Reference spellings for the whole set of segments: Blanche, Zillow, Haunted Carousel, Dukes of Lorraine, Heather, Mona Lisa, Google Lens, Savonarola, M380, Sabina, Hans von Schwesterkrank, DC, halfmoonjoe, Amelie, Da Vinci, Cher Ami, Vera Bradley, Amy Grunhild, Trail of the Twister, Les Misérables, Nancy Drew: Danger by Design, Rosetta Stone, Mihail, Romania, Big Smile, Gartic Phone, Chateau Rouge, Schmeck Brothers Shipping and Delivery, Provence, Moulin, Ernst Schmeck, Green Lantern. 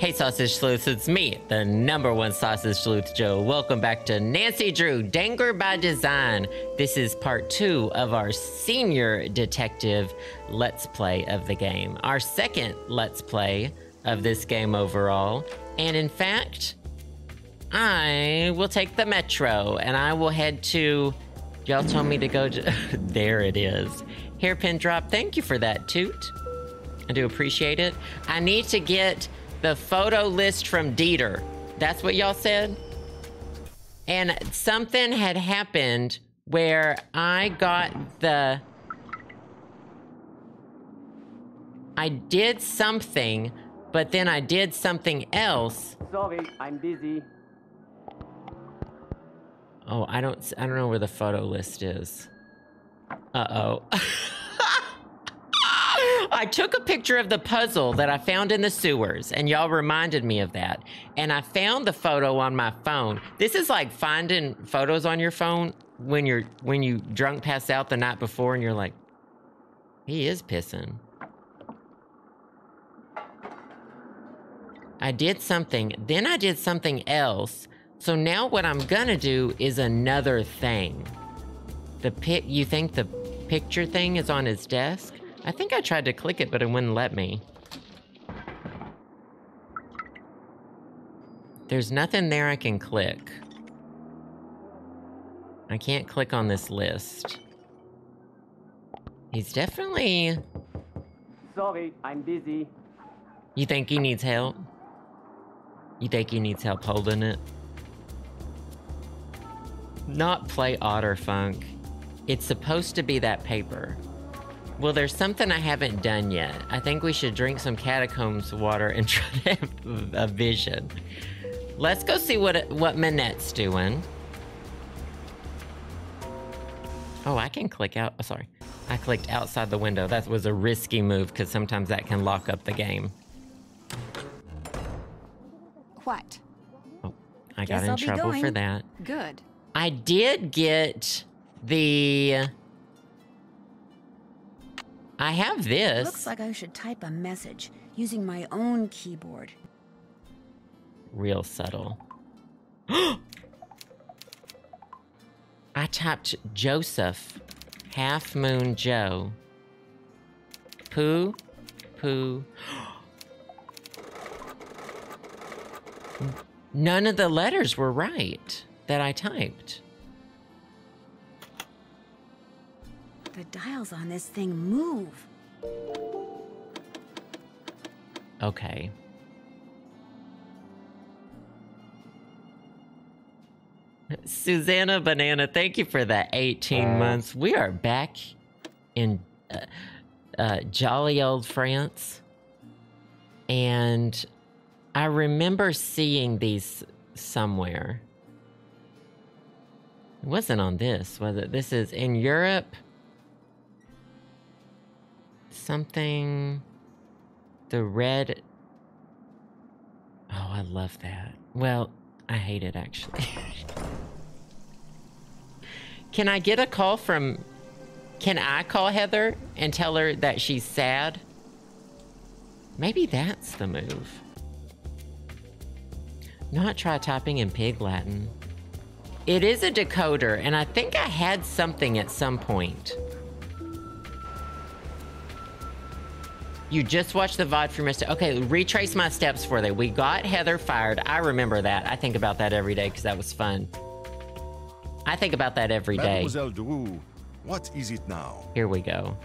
Hey Sausage Sleuths, it's me, the #1 Sausage Sleuth Joe. Welcome back to Nancy Drew, Danger by Design. This is part 2 of our Senior Detective Let's Play of the game. Our second Let's Play of this game overall. And in fact, I will take the metro and I will head to, y'all told me to go to, there it is. Hairpin drop, thank you for that, Toot. I do appreciate it. I need to get the photo list from Dieter. That's what y'all said? And something had happened where I got the... I did something, but then I did something else. Sorry, I'm busy. Oh, I don't know where the photo list is. Uh-oh. I took a picture of the puzzle that I found in the sewers, and y'all reminded me of that. And I found the photo on my phone. This is like finding photos on your phone when you drunk pass out the night before and you're like, he is pissing. I did something, then I did something else. So now what I'm gonna do is another thing. You think the picture thing is on his desk? I think I tried to click it, but it wouldn't let me. There's nothing there I can click. I can't click on this list. He's definitely... Sorry, I'm busy. You think he needs help? You think he needs help holding it? Not play Otterfunk. It's supposed to be that paper. Well, there's something I haven't done yet. I think we should drink some catacombs water and try to have a vision. Let's go see what Minette's doing. Oh, I can click out. Oh, sorry. I clicked outside the window. That was a risky move because sometimes that can lock up the game. What? Oh, I got in trouble for that. Good. I did get the... I have this. Looks like I should type a message using my own keyboard. Real subtle. I typed Joseph, halfmoonjoe. Poo, poo. None of the letters were right that I typed. The dials on this thing move. Okay. Susanna Banana, thank you for the 18 months. We are back in jolly old France. And I remember seeing these somewhere. It wasn't on this, was it? This is in Europe. Something, the red. Oh, I love that. Well, I hate it actually. Can I get a call from, can I call Heather and tell her that she's sad? Maybe that's the move. Not try typing in pig Latin. It is a decoder, and I think I had something at some point. You just watched the VOD for Mr. Okay, retrace my steps for that. We got Heather fired. I remember that. I think about that every day because that was fun. I think about that every day. Mademoiselle Drew, what is it now? Here we go.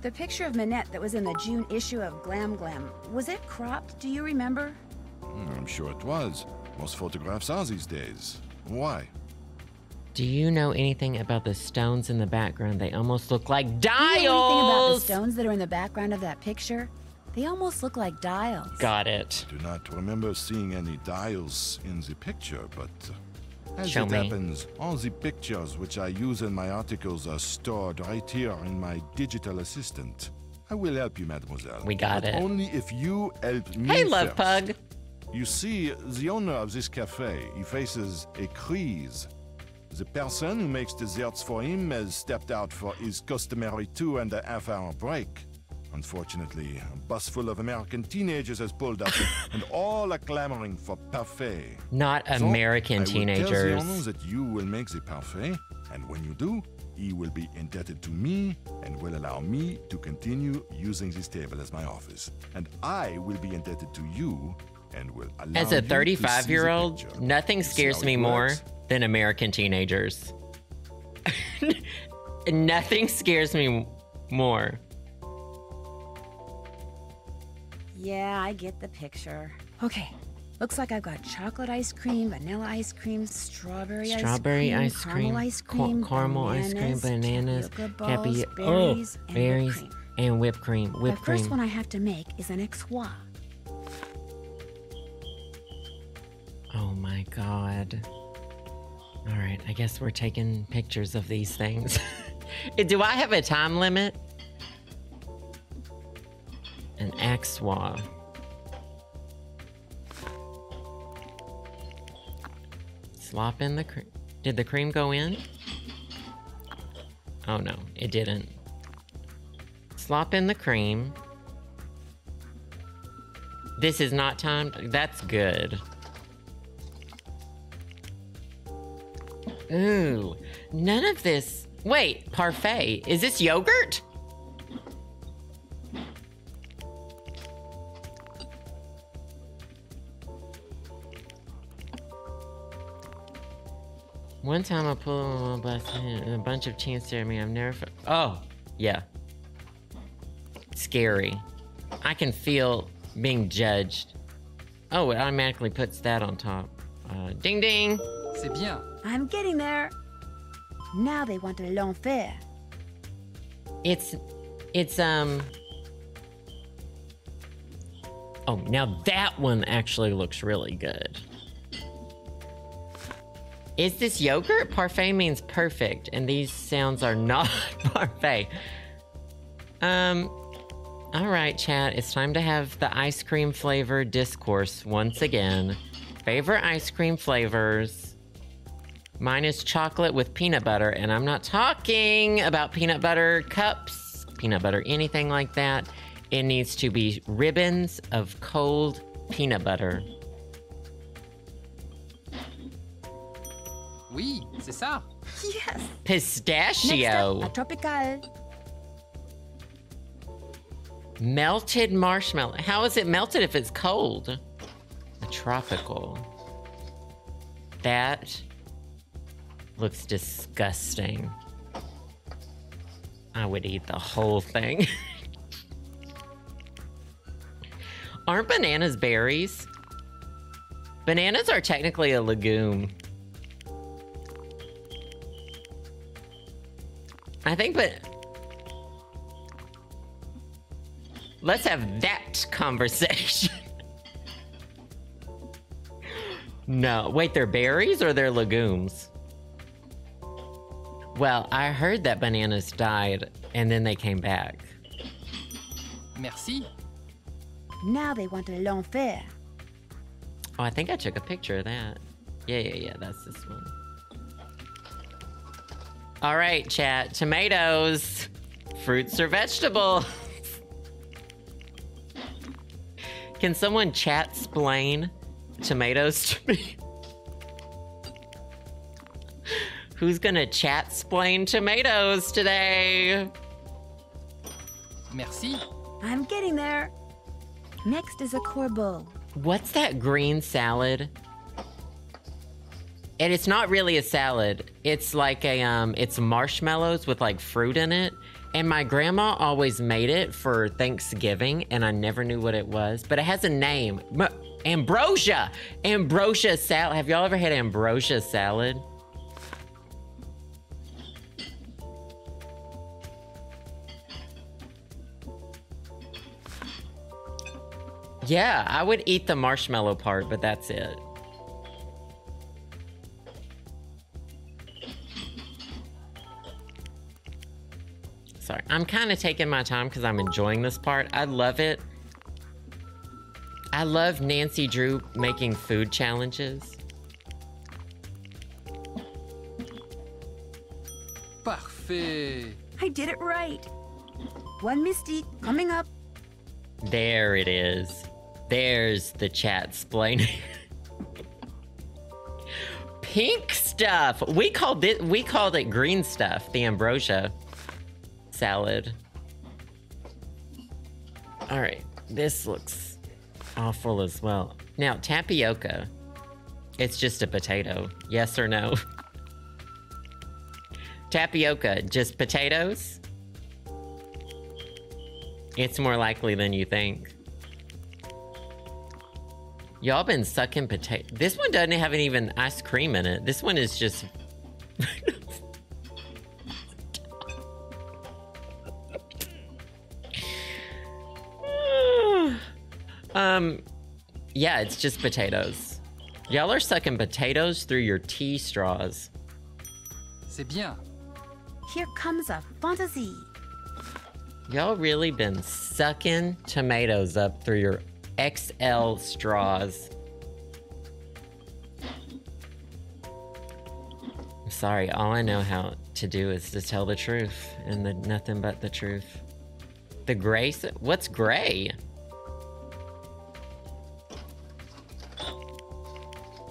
The picture of Minette that was in the June issue of Glam Glam, was it cropped? Do you remember? I'm sure it was. Most photographs are these days. Why? Do you know anything about the stones in the background? They almost look like dials! Do you know anything about the stones that are in the background of that picture? They almost look like dials. Got it. I do not remember seeing any dials in the picture, but as it happens, all the pictures which I use in my articles are stored right here in my digital assistant. I will help you, mademoiselle. We got it. Only if you help me. Hey, love pug. You see, the owner of this cafe, he faces a crease. The person who makes desserts for him has stepped out for his customary 2.5-hour break. Unfortunately, a bus full of American teenagers has pulled up, and all are clamoring for parfait. Not so, American teenagers. I will tell the owner that you will make the parfait, and when you do, he will be indebted to me and will allow me to continue using this table as my office. And I will be indebted to you and will allow you to see the picture. As a 35-year-old, nothing scares me more than American teenagers. Nothing scares me more. Yeah, I get the picture. Okay, looks like I've got chocolate ice cream, vanilla ice cream, strawberry ice cream, caramel ice cream, bananas, tapioca, berries, and whipped cream. The first one I have to make is an exoir. Oh my god. All right, I guess we're taking pictures of these things. Do I have a time limit? An axwa. Slop in the cream. Did the cream go in? Oh no, it didn't. Slop in the cream. This is not timed. That's good. Ooh, none of this. Wait, parfait. Is this yogurt? One time I pulled a bunch of chance stared at me. I've never. Oh, yeah. Scary. I can feel being judged. Oh, it automatically puts that on top. Ding ding. C'est bien. I'm getting there. Now they want l'enfer. It's. Oh, now that one actually looks really good. Is this yogurt? Parfait means perfect, and these sounds are not parfait. All right, chat. It's time to have the ice cream flavor discourse once again. Favorite ice cream flavors. Mine is chocolate with peanut butter, and I'm not talking about peanut butter cups, peanut butter, anything like that. It needs to be ribbons of cold peanut butter. Oui, c'est ça. Yes. Pistachio. Next up, a tropical. Melted marshmallow. How is it melted if it's cold? A tropical. That looks disgusting. I would eat the whole thing. Aren't bananas berries? Bananas are technically a legume. I think, but let's have that conversation. No, wait, they're berries or they're legumes? Well, I heard that bananas died and then they came back. Merci. Now they want l'enfer. Oh, I think I took a picture of that. Yeah, that's this one. All right, chat. Tomatoes, fruits or vegetables? Can someone chat-splain tomatoes to me? Who's gonna chat-splain tomatoes today? Merci. I'm getting there. Next is a corbeau. What's that green salad? And it's not really a salad. It's like a, it's marshmallows with like fruit in it. And my grandma always made it for Thanksgiving and I never knew what it was, but it has a name. Ambrosia! Ambrosia salad. Have y'all ever had ambrosia salad? Yeah, I would eat the marshmallow part, but that's it. Sorry. I'm kind of taking my time because I'm enjoying this part. I love it. I love Nancy Drew making food challenges. Parfait. I did it right. One Mystique coming up. There it is. There's the chat splaining. Pink stuff. We called it green stuff, the ambrosia salad. All right, this looks awful as well. Now, tapioca. It's just a potato. Yes or no? Tapioca, just potatoes? It's more likely than you think. Y'all been sucking potato. This one doesn't have even ice cream in it. This one is just... yeah, it's just potatoes. Y'all are sucking potatoes through your tea straws. C'est bien. Here comes a fantasy. Y'all really been sucking tomatoes up through your XL straws. I'm sorry, all I know how to do is to tell the truth and the nothing but the truth. The gray, what's gray?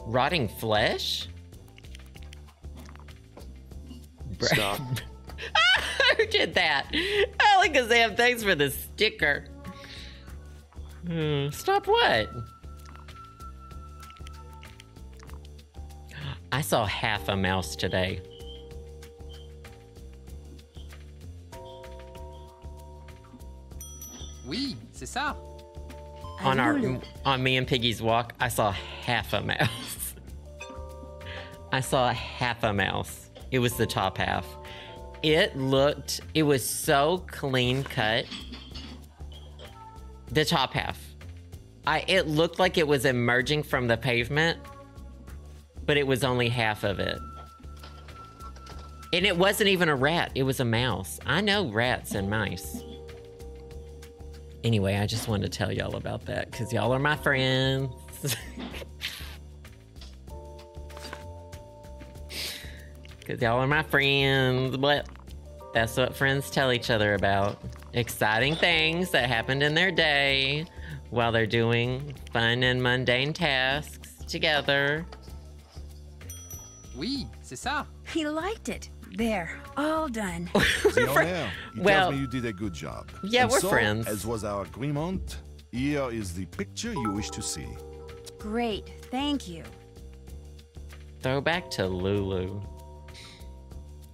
Rotting flesh? Stop. Who did that? Alakazam, thanks for the sticker. Stop what? I saw half a mouse today. Oui, c'est ça. On me and Piggy's walk, I saw half a mouse. I saw half a mouse. It was the top half. It was so clean cut. The top half. It looked like it was emerging from the pavement, but it was only half of it. And it wasn't even a rat, it was a mouse. I know rats and mice. Anyway, I just wanted to tell y'all about that because y'all are my friends. Because y'all are my friends, but that's what friends tell each other about. Exciting things that happened in their day while they're doing fun and mundane tasks together. Oui, c'est ça. He liked it. There, all done. Well, tells me you did a good job. Yeah, and we're so, friends. As was our agreement, here is the picture you wish to see. Great, thank you. Throwback to Lulu.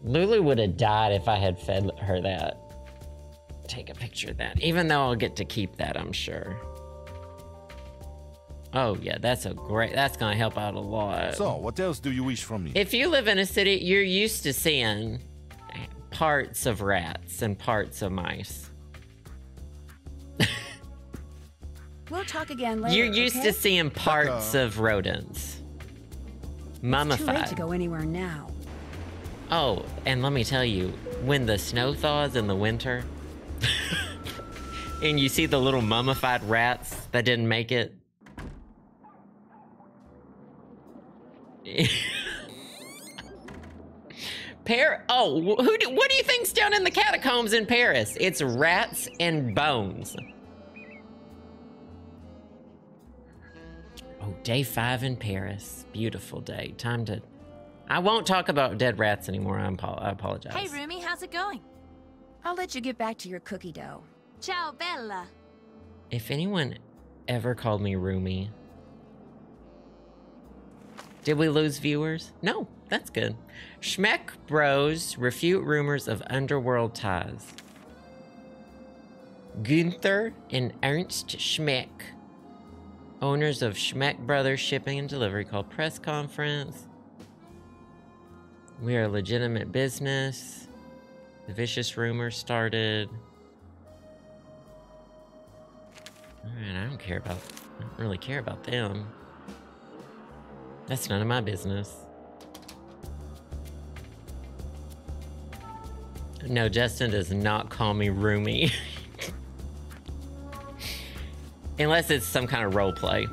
Lulu would have died if I had fed her that. Take a picture of that, even though I'll get to keep that, I'm sure. Oh yeah, that's gonna help out a lot. So what else do you wish from me? If you live in a city, you're used to seeing parts of rats and parts of mice. We'll talk again later. You're used to seeing parts of rodents. Mummified. It's too late to go anywhere now. Oh, and let me tell you, when the snow thaws in the winter, and you see the little mummified rats that didn't make it. What do you think's down in the catacombs in Paris? It's rats and bones. Oh, day 5 in Paris. Beautiful day. Time to... I won't talk about dead rats anymore. I apologize. Hey, Rumi, how's it going? I'll let you get back to your cookie dough. Ciao, Bella. If anyone ever called me Rumi... Did we lose viewers? No, that's good. Schmeck Bros refute rumors of underworld ties. Gunther and Ernst Schmeck, owners of Schmeck Brothers Shipping and Delivery, called press conference. We are a legitimate business. The vicious rumor started. All right, I don't really care about them. That's none of my business. No, Justin does not call me Roomie. Unless it's some kind of role play.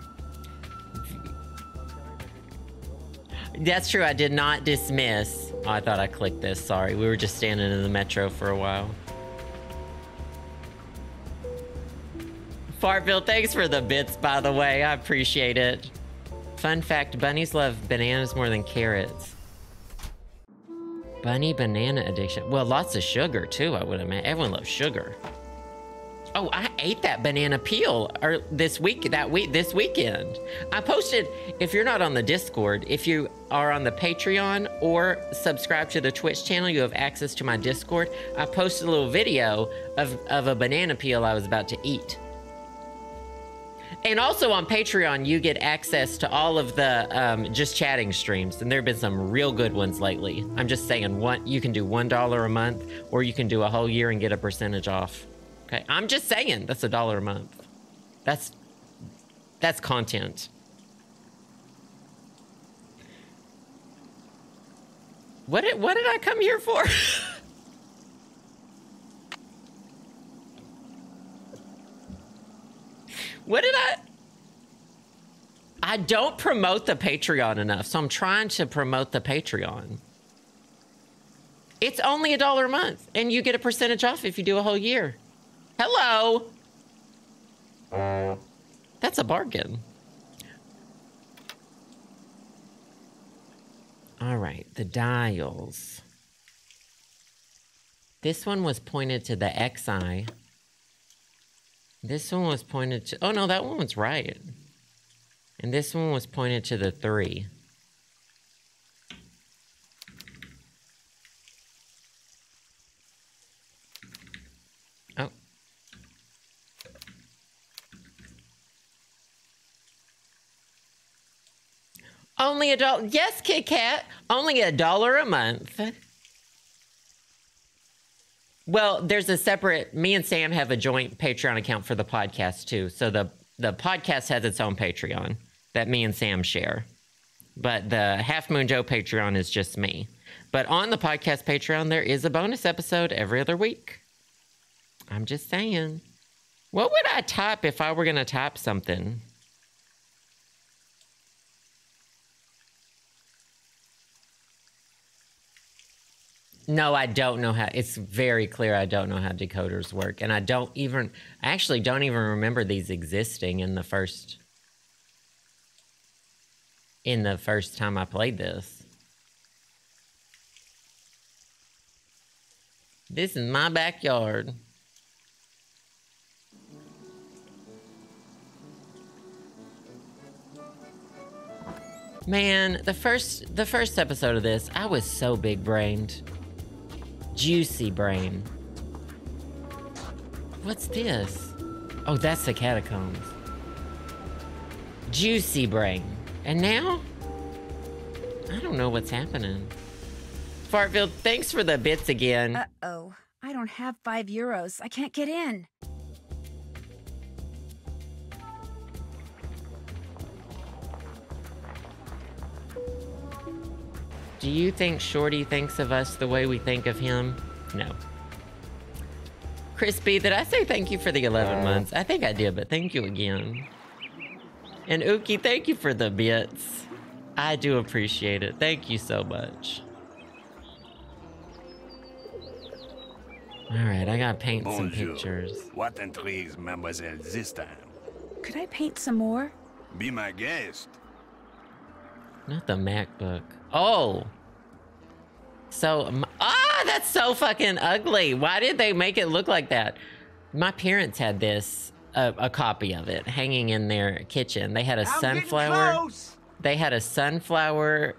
That's true, I did not dismiss. Oh, I thought I clicked this, sorry. We were just standing in the metro for a while. Fartville, thanks for the bits, by the way. I appreciate it. Fun fact, bunnies love bananas more than carrots. Bunny banana addiction. Well, lots of sugar too, I would imagine. Everyone loves sugar. Oh, I ate that banana peel this weekend. I posted, if you're not on the Discord, if you are on the Patreon or subscribe to the Twitch channel, you have access to my Discord. I posted a little video of a banana peel I was about to eat. And also on Patreon, you get access to all of the just chatting streams. And there have been some real good ones lately. I'm just saying, you can do $1 a month or you can do a whole year and get a percentage off. Okay, I'm just saying that's $1 a month. That's content. What did I come here for? I don't promote the Patreon enough, so I'm trying to promote the Patreon. It's only $1 a month, and you get a percentage off if you do a whole year. Hello. That's a bargain. All right, the dials. This one was pointed to the XI. This one was pointed to, oh no, that one was right. And this one was pointed to the 3. Only adult, yes, Kit Kat, only $1 a month. Well, there's a separate, me and Sam have a joint Patreon account for the podcast too. So the podcast has its own Patreon that me and Sam share. But the Half Moon Joe Patreon is just me. But on the podcast Patreon, there is a bonus episode every other week. I'm just saying. What would I type if I were going to type something? No, I don't know how. It's very clear I don't know how decoders work. And I actually don't even remember these existing in the first time I played this. This is my backyard. Man, the first episode of this, I was so big-brained. Juicy brain. What's this? Oh, that's the catacombs. Juicy brain. And now? I don't know what's happening. Fartville, thanks for the bits again. Uh-oh. I don't have €5. I can't get in. Do you think Shorty thinks of us the way we think of him? No. Crispy, did I say thank you for the 11 months? I think I did, but thank you again. And Uki, thank you for the bits. I do appreciate it. Thank you so much. All right, I gotta paint some pictures. What intrigues Mademoiselle this time? Could I paint some more? Be my guest. Not the MacBook. Oh. So, that's so fucking ugly. Why did they make it look like that? My parents had this, a copy of it hanging in their kitchen. They had a sunflower. They had a sunflower.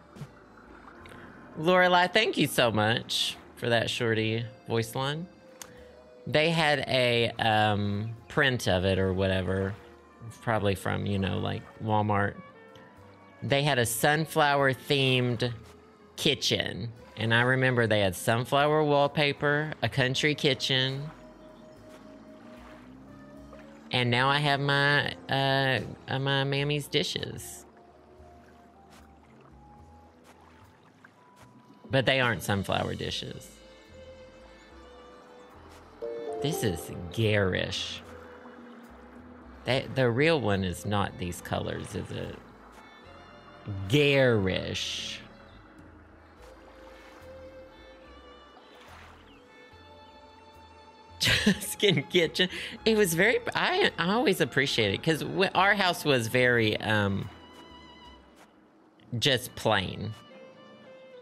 Lorelai, thank you so much for that Shorty voice line. They had a print of it or whatever, probably from, you know, like Walmart. They had a sunflower themed kitchen. And I remember they had sunflower wallpaper, a country kitchen. And now I have my, my mammy's dishes. But they aren't sunflower dishes. This is garish. The real one is not these colors, is it? Garish. Skin kitchen. It was very, I always appreciate it because our house was very just plain.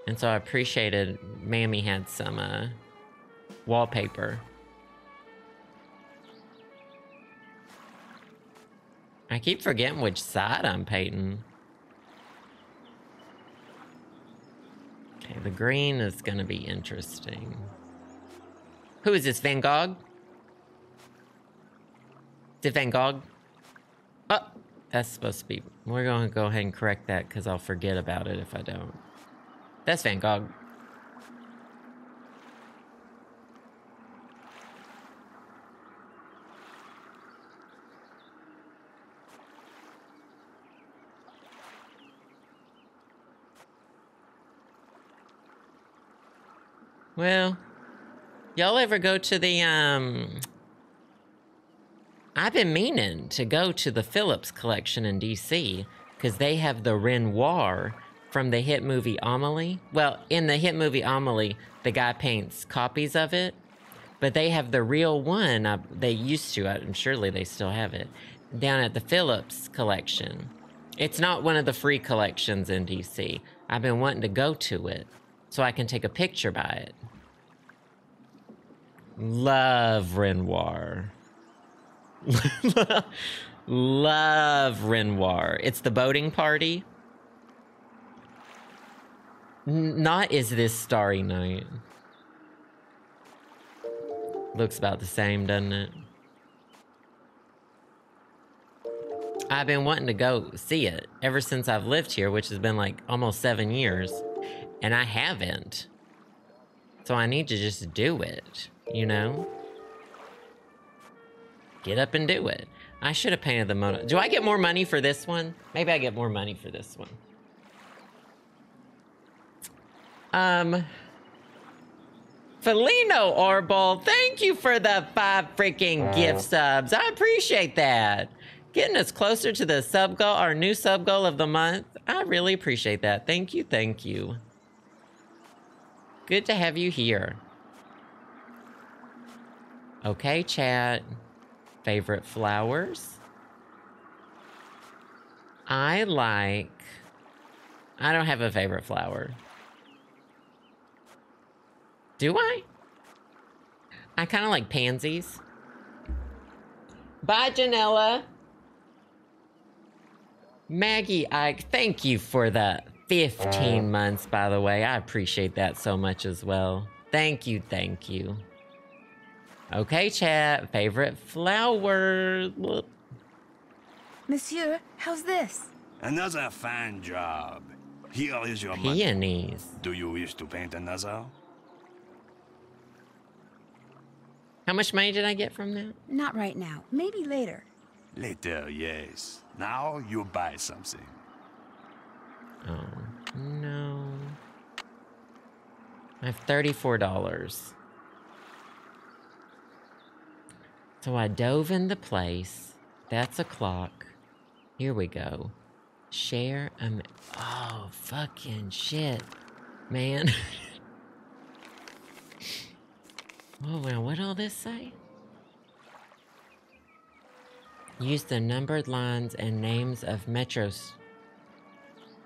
And so I appreciated Mammy had some wallpaper. I keep forgetting which side I'm painting. Okay, the green is gonna be interesting. Who is this, Van Gogh? Is it Van Gogh? Oh, that's supposed to be, we're gonna go ahead and correct that because I'll forget about it if I don't. That's Van Gogh. Well, y'all ever go to the, I've been meaning to go to the Phillips collection in DC because they have the Renoir from the hit movie Amelie. Well, in the hit movie Amelie, the guy paints copies of it, but they have the real one. They used to, and surely they still have it, down at the Phillips collection. It's not one of the free collections in DC. I've been wanting to go to it so I can take a picture by it. Love Renoir. Love Renoir. It's the boating party. Not Is This Starry Night. Looks about the same, doesn't it? I've been wanting to go see it ever since I've lived here, which has been like almost 7 years, and I haven't. So I need to just do it. You know? Get up and do it. I should have painted the Mona. Do I get more money for this one? Maybe I get more money for this one. Felino Orbal, thank you for the 5 freaking gift subs. I appreciate that. Getting us closer to the sub goal, our new sub goal of the month. I really appreciate that. Thank you, thank you. Good to have you here. Okay, chat. Favorite flowers? I don't have a favorite flower. Do I? I kind of like pansies. Bye, Janella. Maggie Ike, thank you for the 15 months, by the way. I appreciate that so much as well. Thank you, thank you. Okay, chat. Favorite flower. Monsieur, how's this? Another fine job. Here is your money. Peonies. Do you wish to paint another? How much money did I get from that? Not right now. Maybe later. Later, yes. Now you buy something. Oh, no. I have $34. So I dove in the place. That's a clock. Here we go. Share a... Oh, fucking shit, man. Oh, well, what'd all this say? Use the numbered lines and names of metros.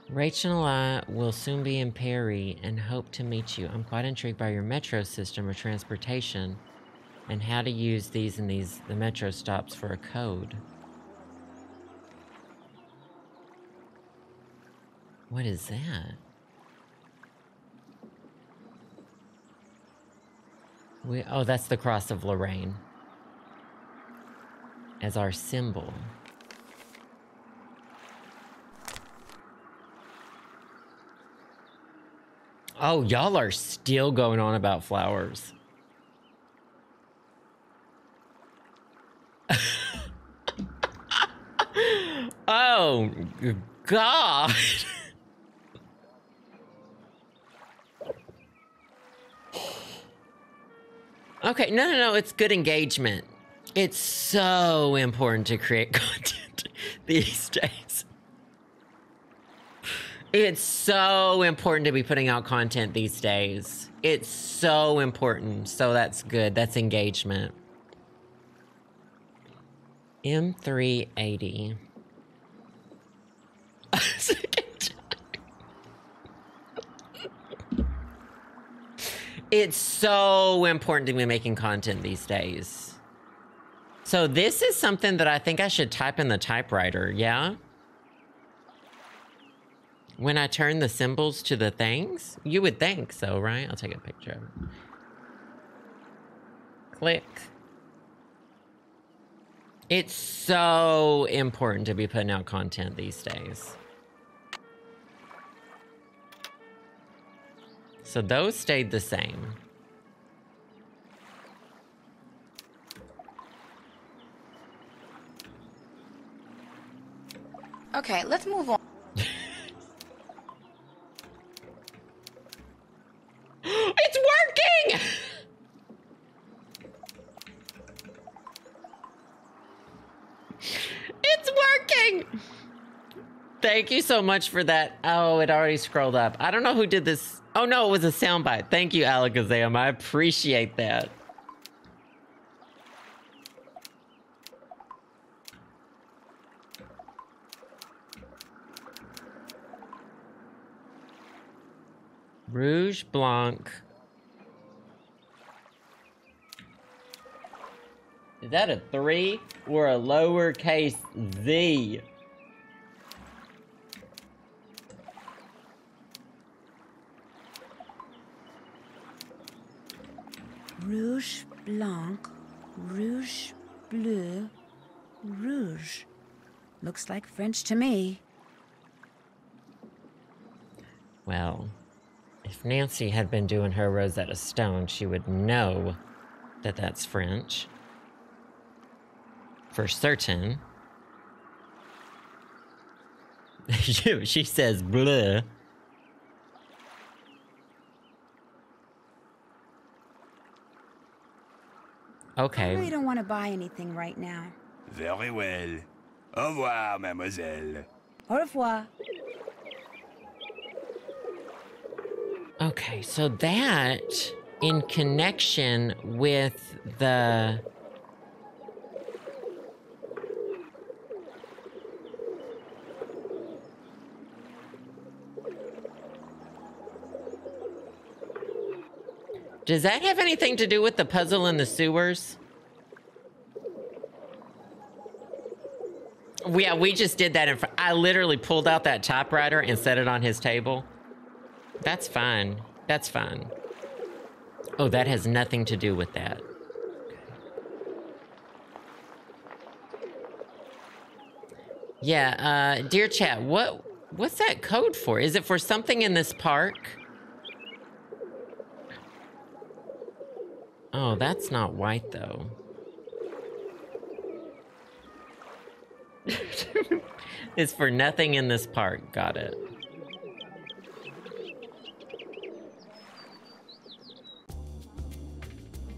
Rachel and I will soon be in Perry and hope to meet you. I'm quite intrigued by your metro system or transportation, and how to use these and the metro stops for a code. What is that? Oh, that's the cross of Lorraine as our symbol. Oh, y'all are still going on about flowers. Oh, God. Okay, no, it's good engagement. It's so important to create content these days. It's so important to be putting out content these days. It's so important. So that's good. That's engagement. M380. It's so important to me making content these days. So this is something that I think I should type in the typewriter, yeah? When I turn the symbols to the things? You would think so, right? I'll take a picture of it. Click. It's so important to be putting out content these days. So those stayed the same. Okay, let's move on. It's working! It's working! Thank you so much for that. Oh, it already scrolled up. I don't know who did this. Oh no, it was a soundbite. Thank you, Alakazam. I appreciate that. Rouge Blanc. Is that a 3 or a lowercase z? Rouge Blanc, Rouge Bleu, Rouge. Looks like French to me. Well, if Nancy had been doing her Rosetta Stone, she would know that that's French. For certain. She says bleu. Okay. I really don't want to buy anything right now. Very well. Au revoir, mademoiselle. Au revoir. Okay, so that, in connection with the... Does that have anything to do with the puzzle in the sewers? Yeah, we just did that in front. I literally pulled out that typewriter and set it on his table. That's fine. That's fine. Oh, that has nothing to do with that. Yeah, dear chat, what's that code for? Is it for something in this park? Oh, that's not white, though. It's for nothing in this park. Got it.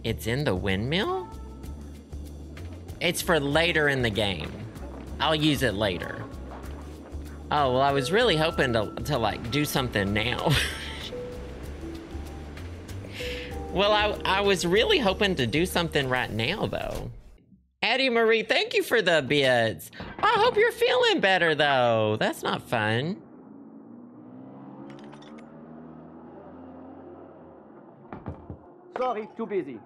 It's in the windmill? It's for later in the game. I'll use it later. Oh, well, I was really hoping to like, do something now. Well, I was really hoping to do something right now, though. Addie Marie, thank you for the bits. I hope you're feeling better, though. That's not fun. Sorry, too busy.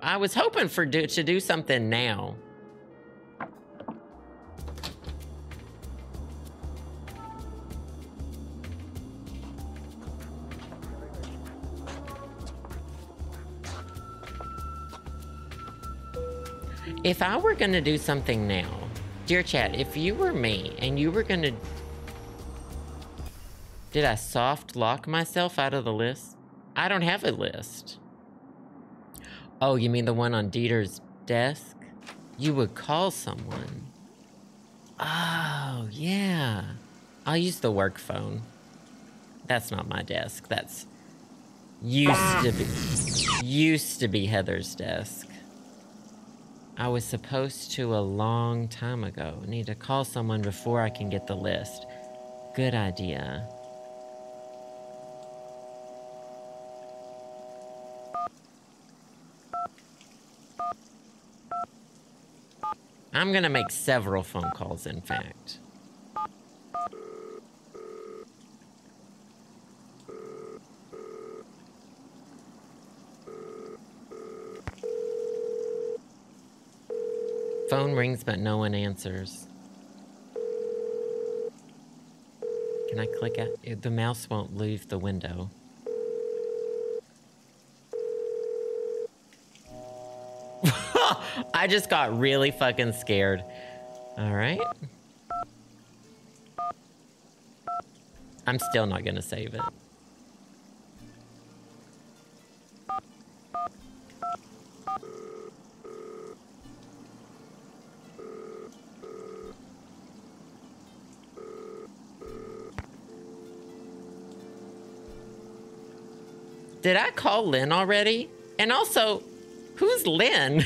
I was hoping to do something now. If I were going to do something now, dear chat, if you were me and you were going to... Did I soft lock myself out of the list? I don't have a list. Oh, you mean the one on Dieter's desk? You would call someone. Oh, yeah. I'll use the work phone. That's not my desk. That's used to be Heather's desk. I was supposed to a long time ago. Need to call someone before I can get the list. Good idea. I'm gonna make several phone calls, in fact. Phone rings, but no one answers. Can I click it? The mouse won't leave the window. I just got really fucking scared. All right. I'm still not gonna save it. Did I call Lynn already? And also, who's Lynn?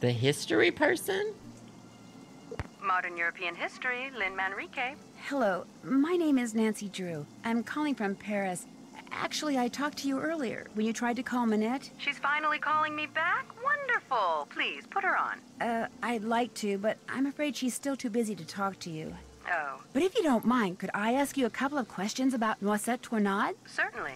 The history person? Modern European history, Lynn Manrique. Hello, my name is Nancy Drew. I'm calling from Paris. Actually, I talked to you earlier when you tried to call Minette. She's finally calling me back? Wonderful. Please, put her on. I'd like to, but I'm afraid she's still too busy to talk to you. Oh. But if you don't mind, could I ask you a couple of questions about Noisette Tornade? Certainly.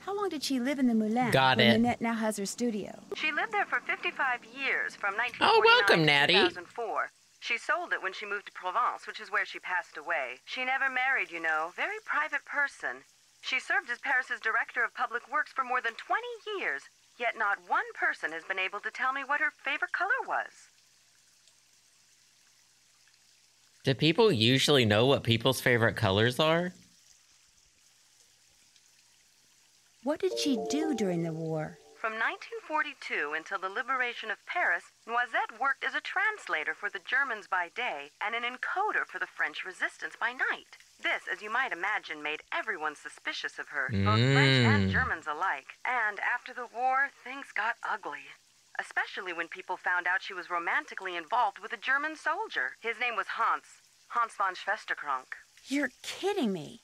How long did she live in the Moulin? Got it. Minette now has her studio. She lived there for 55 years, from 1949 to 2004. She sold it when she moved to Provence, which is where she passed away. She never married, you know. Very private person. She served as Paris's director of public works for more than 20 years, yet not one person has been able to tell me what her favorite color was. Do people usually know what people's favorite colors are? What did she do during the war? From 1942 until the liberation of Paris, Noisette worked as a translator for the Germans by day and an encoder for the French resistance by night. This, as you might imagine, made everyone suspicious of her, both French and Germans alike. And after the war, things got ugly. Especially when people found out she was romantically involved with a German soldier. His name was Hans von Schwesterkronk. You're kidding me.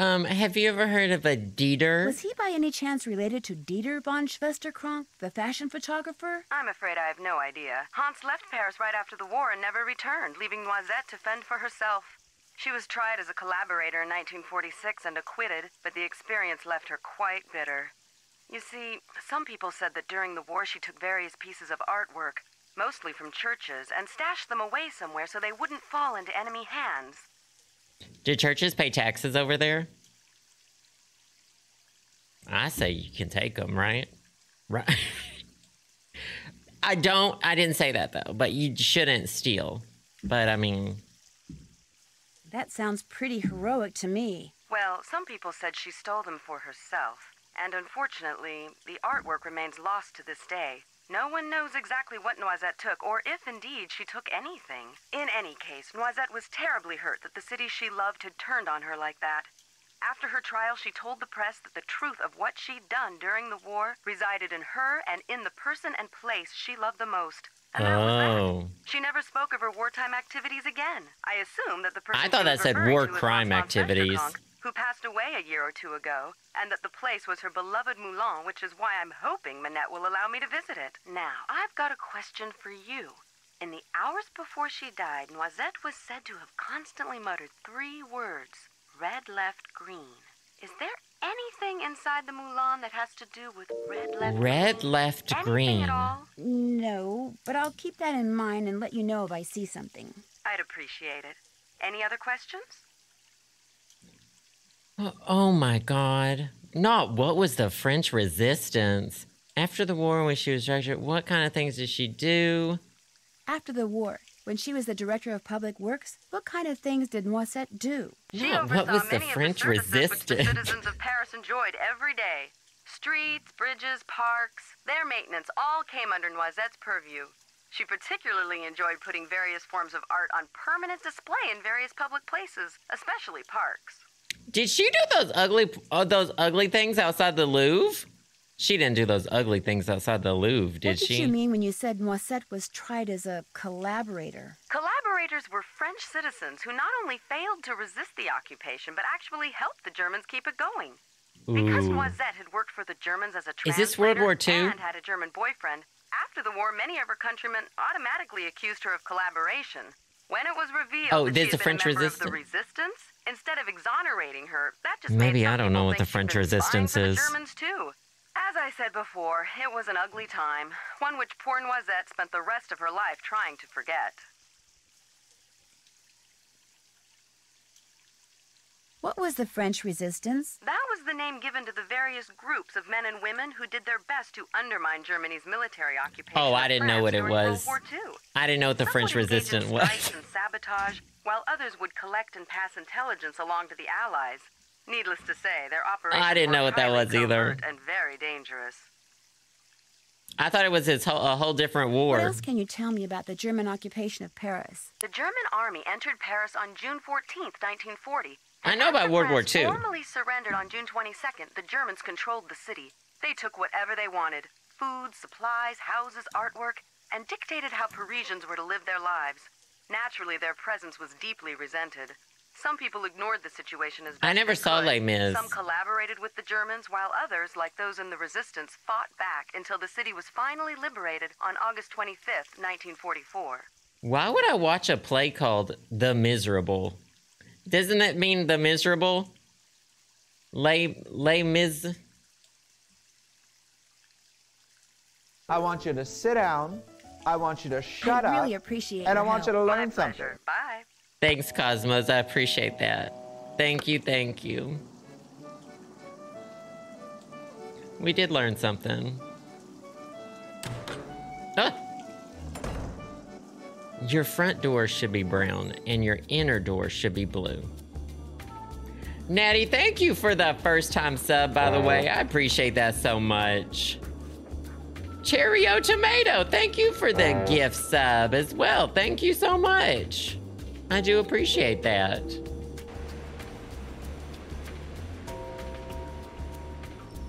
Have you ever heard of a Dieter? Was he by any chance related to Dieter von Schwesterkronk, the fashion photographer? I'm afraid I have no idea. Hans left Paris right after the war and never returned, leaving Noisette to fend for herself. She was tried as a collaborator in 1946 and acquitted, but the experience left her quite bitter. You see, some people said that during the war she took various pieces of artwork, mostly from churches, and stashed them away somewhere so they wouldn't fall into enemy hands. Do churches pay taxes over there? I say you can take them, right? Right. I didn't say that though, but you shouldn't steal. But I mean... That sounds pretty heroic to me. Well, some people said she stole them for herself. And unfortunately, the artwork remains lost to this day. No one knows exactly what Noisette took, or if indeed she took anything. In any case, Noisette was terribly hurt that the city she loved had turned on her like that. After her trial, she told the press that the truth of what she'd done during the war resided in her and in the person and place she loved the most. And that was that. She never spoke of her wartime activities again. I assume that the person... I thought that said war crime activities. Who passed away a year or two ago, and that the place was her beloved Moulin, which is why I'm hoping Minette will allow me to visit it. Now, I've got a question for you. In the hours before she died, Noisette was said to have constantly muttered three words, red, left, green. Is there anything inside the Moulin that has to do with red, left, green? Red, left, green. At all? No, but I'll keep that in mind and let you know if I see something. I'd appreciate it. Any other questions? Oh my God. Not what was the French resistance? After the war, when she was director, what kind of things did she do? After the war, when she was the director of public works, what kind of things did Noisette do? She oversaw what was the French resistance, which the citizens of Paris enjoyed every day. Streets, bridges, parks, their maintenance all came under Noisette's purview. She particularly enjoyed putting various forms of art on permanent display in various public places, especially parks. Did she do those ugly things outside the Louvre? She didn't do those ugly things outside the Louvre, did she? What did you mean when you said Noisette was tried as a collaborator? Collaborators were French citizens who not only failed to resist the occupation, but actually helped the Germans keep it going. Ooh. Because Noisette had worked for the Germans as a translator and had a German boyfriend, after the war, many of her countrymen automatically accused her of collaboration. When it was revealed that she had been a member of the resistance, instead of exonerating her, that just made some people think she was spying for the Germans too. Maybe I don't know what the French resistance is. As I said before, it was an ugly time, one which poor Noisette spent the rest of her life trying to forget. What was the French resistance? That was the name given to the various groups of men and women who did their best to undermine Germany's military occupation. Oh, I didn't know what it was. I didn't know what the French resistance was. Some would engage in strikes and sabotage, while others would collect and pass intelligence along to the Allies. Needless to say, their operations were highly covert and very dangerous. I thought it was a whole different war. What else can you tell me about the German occupation of Paris? The German army entered Paris on June 14th, 1940. I know about World War II. Formally surrendered on June 22nd, the Germans controlled the city. They took whatever they wanted, food, supplies, houses, artwork, and dictated how Parisians were to live their lives. Naturally, their presence was deeply resented. Some people ignored the situation as best I never saw Les Mis. Some collaborated with the Germans, while others, like those in the resistance, fought back until the city was finally liberated on August 25th, 1944. Why would I watch a play called The Miserable? Doesn't it mean The Miserable? Les Mis. I want you to sit down. I want you to shut up. I really appreciate it. And I want you to learn something. Bye. Thanks, Cosmos. I appreciate that. Thank you, thank you. We did learn something. Ah! Your front door should be brown and your inner door should be blue. Natty, thank you for the first time sub, by the way. I appreciate that so much. Cheerio Tomato, thank you for the gift sub as well. Thank you so much. I do appreciate that.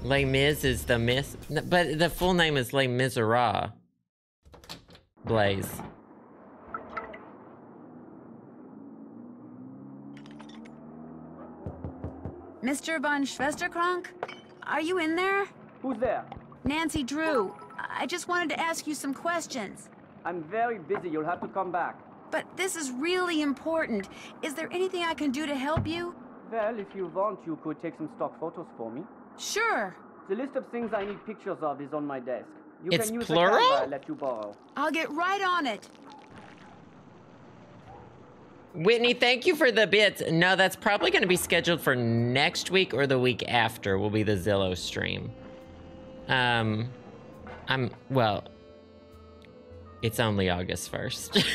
Les Mis is the miss, but the full name is Les Miserables. Blaze. Mr. von Schwesterkrank, are you in there? Who's there? Nancy Drew. I just wanted to ask you some questions. I'm very busy. You'll have to come back. But this is really important. Is there anything I can do to help you? Well, if you want, you could take some stock photos for me. Sure. The list of things I need pictures of is on my desk. It's can use plural? The camera I let you borrow. I'll get right on it. Whitney, thank you for the bits. No, that's probably going to be scheduled for next week or the week after will be the Zillow stream. Well, it's only August 1st.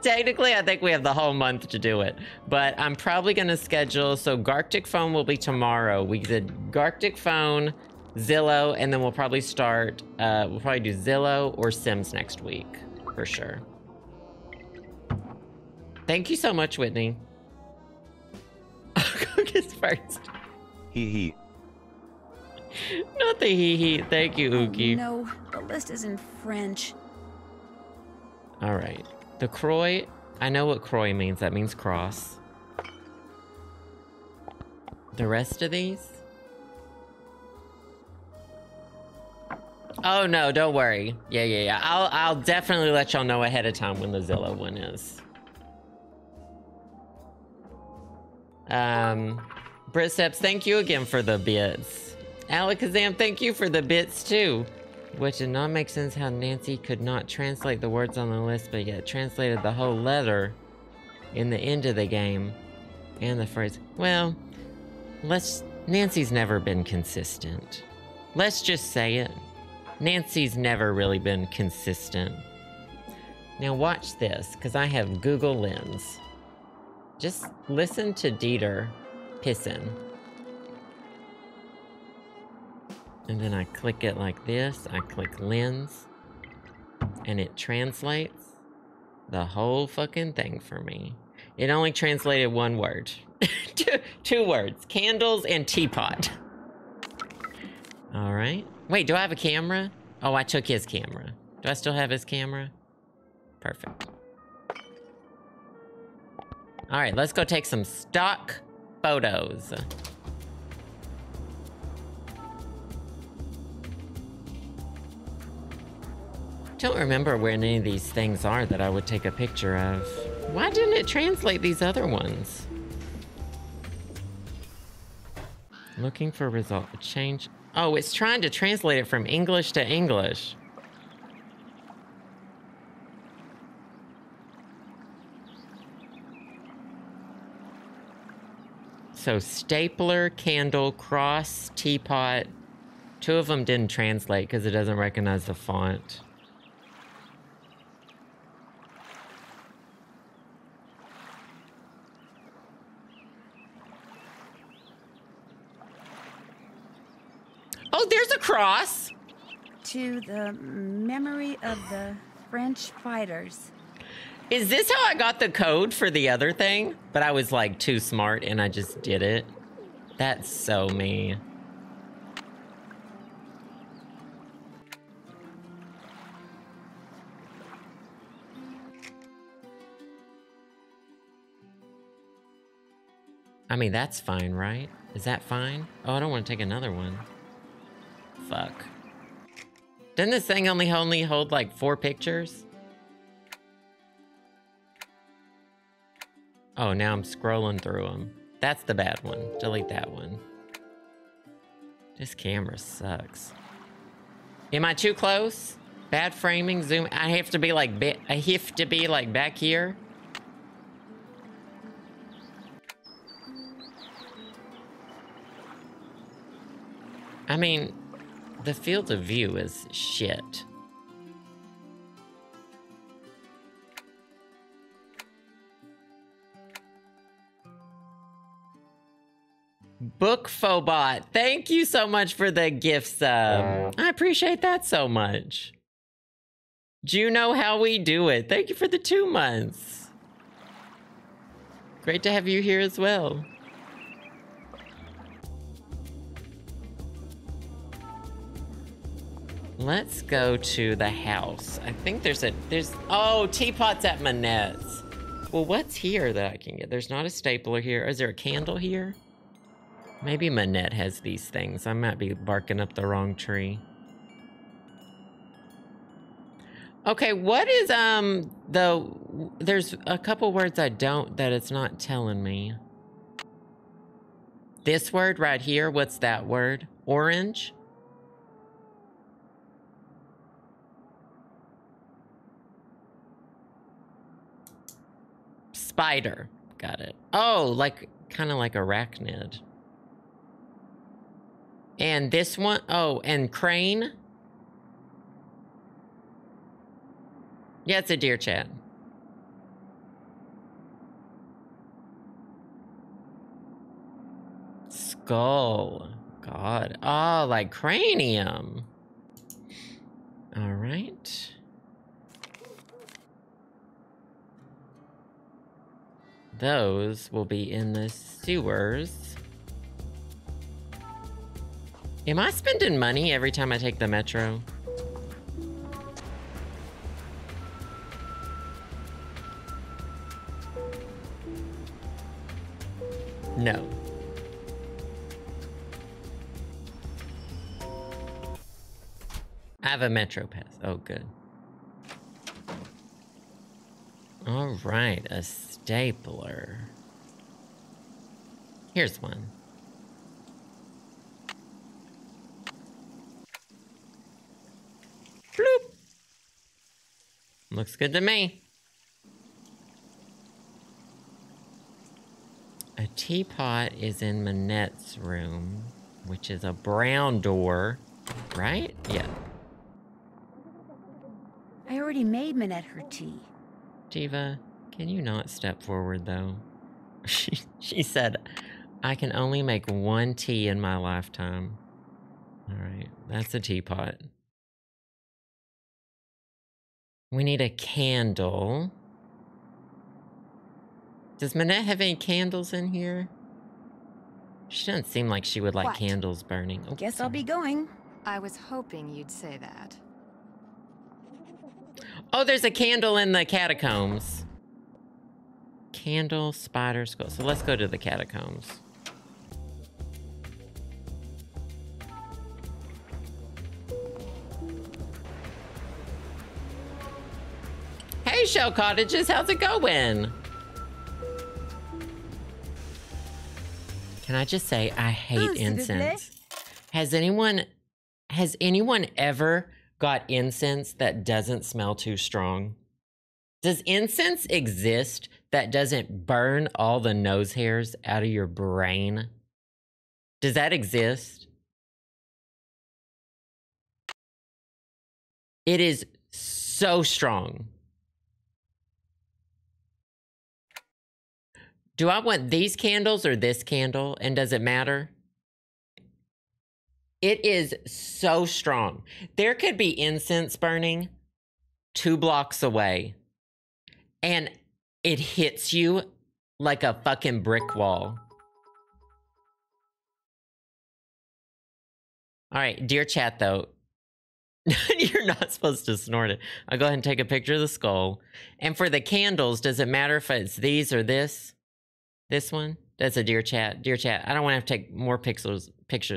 Technically, I think we have the whole month to do it, but I'm probably going to schedule. So Gartic Phone will be tomorrow. We did Gartic Phone, Zillow, and then we'll probably start, we'll probably do Zillow or Sims next week for sure. Thank you so much, Whitney. I'll go get first. Hee hee. Not the hee hee. Thank you, Uki. No, the list is in French. All right. The Croix, I know what Croix means. That means cross. The rest of these? Oh no, don't worry. Yeah. I'll definitely let y'all know ahead of time when the Zillow one is. Brit Steps, thank you again for the bits. Alakazam, thank you for the bits too. Which did not make sense how Nancy could not translate the words on the list, but yet translated the whole letter in the end of the game and the phrase. Well, Nancy's never been consistent. Let's just say it. Nancy's never really been consistent. Now watch this, because I have Google Lens. Just listen to Dieter pissin'. And then I click it like this, I click lens, and it translates the whole fucking thing for me. It only translated one word. Two words, candles and teapot. All right. Wait, do I have a camera? Oh, I took his camera. Do I still have his camera? Perfect. All right, let's go take some stock photos. Don't remember where any of these things are that I would take a picture of. Why didn't it translate these other ones? Looking for result change. Oh, it's trying to translate it from English to English. So stapler, candle, cross, teapot. Two of them didn't translate because it doesn't recognize the font. Oh, there's a cross! To the memory of the French fighters. Is this how I got the code for the other thing? But I was like too smart and I just did it. That's so me. I mean, that's fine, right? Is that fine? Oh, I don't want to take another one. Fuck. Doesn't this thing only hold like 4 pictures? Oh, now I'm scrolling through them. That's the bad one. Delete that one. This camera sucks. Am I too close? Bad framing, zoom. I have to be like, back here. I mean, the field of view is shit. Book Phobot, thank you so much for the gift sub. I appreciate that so much. Do you know how we do it? Thank you for the 2 months. Great to have you here as well. Let's go to the house. I think oh, teapots at Minette's. Well, what's here that I can get? There's not a stapler here. Is there a candle here? Maybe Minette has these things. I might be barking up the wrong tree. Okay, what is, there's a couple words that it's not telling me. This word right here, what's that word? Orange? Spider. Got it. Oh, like, kind of like arachnid. And this one, oh, and crane. Yeah, it's a deer chat. Skull. God. Oh, like cranium. All right. Those will be in the sewers. Am I spending money every time I take the metro? No. I have a metro pass. Oh, good. All right, a stapler. Here's one. Bloop. Looks good to me. A teapot is in Minette's room, which is a brown door, right? Yeah. I already made Minette her tea. Diva, can you not step forward though? She said, I can only make one tea in my lifetime. All right, that's a teapot. We need a candle. Does Minette have any candles in here? She doesn't seem like she would like candles burning. Oh, guess I'll be going. I was hoping you'd say that. Oh, there's a candle in the catacombs. Candle, spider, skull. So let's go to the catacombs. Hey, Shell Cottages, how's it going? Can I just say I hate incense? Has anyone ever got incense that doesn't smell too strong? Does incense exist that doesn't burn all the nose hairs out of your brain? Does that exist? It is so strong. Do I want these candles or this candle? And does it matter? It is so strong. There could be incense burning 2 blocks away, and it hits you like a fucking brick wall. All right, dear chat, though, you're not supposed to snort it. I'll go ahead and take a picture of the skull. And for the candles, does it matter if it's these or this? This one? That's a dear chat. Dear chat, I don't want to have to take more pictures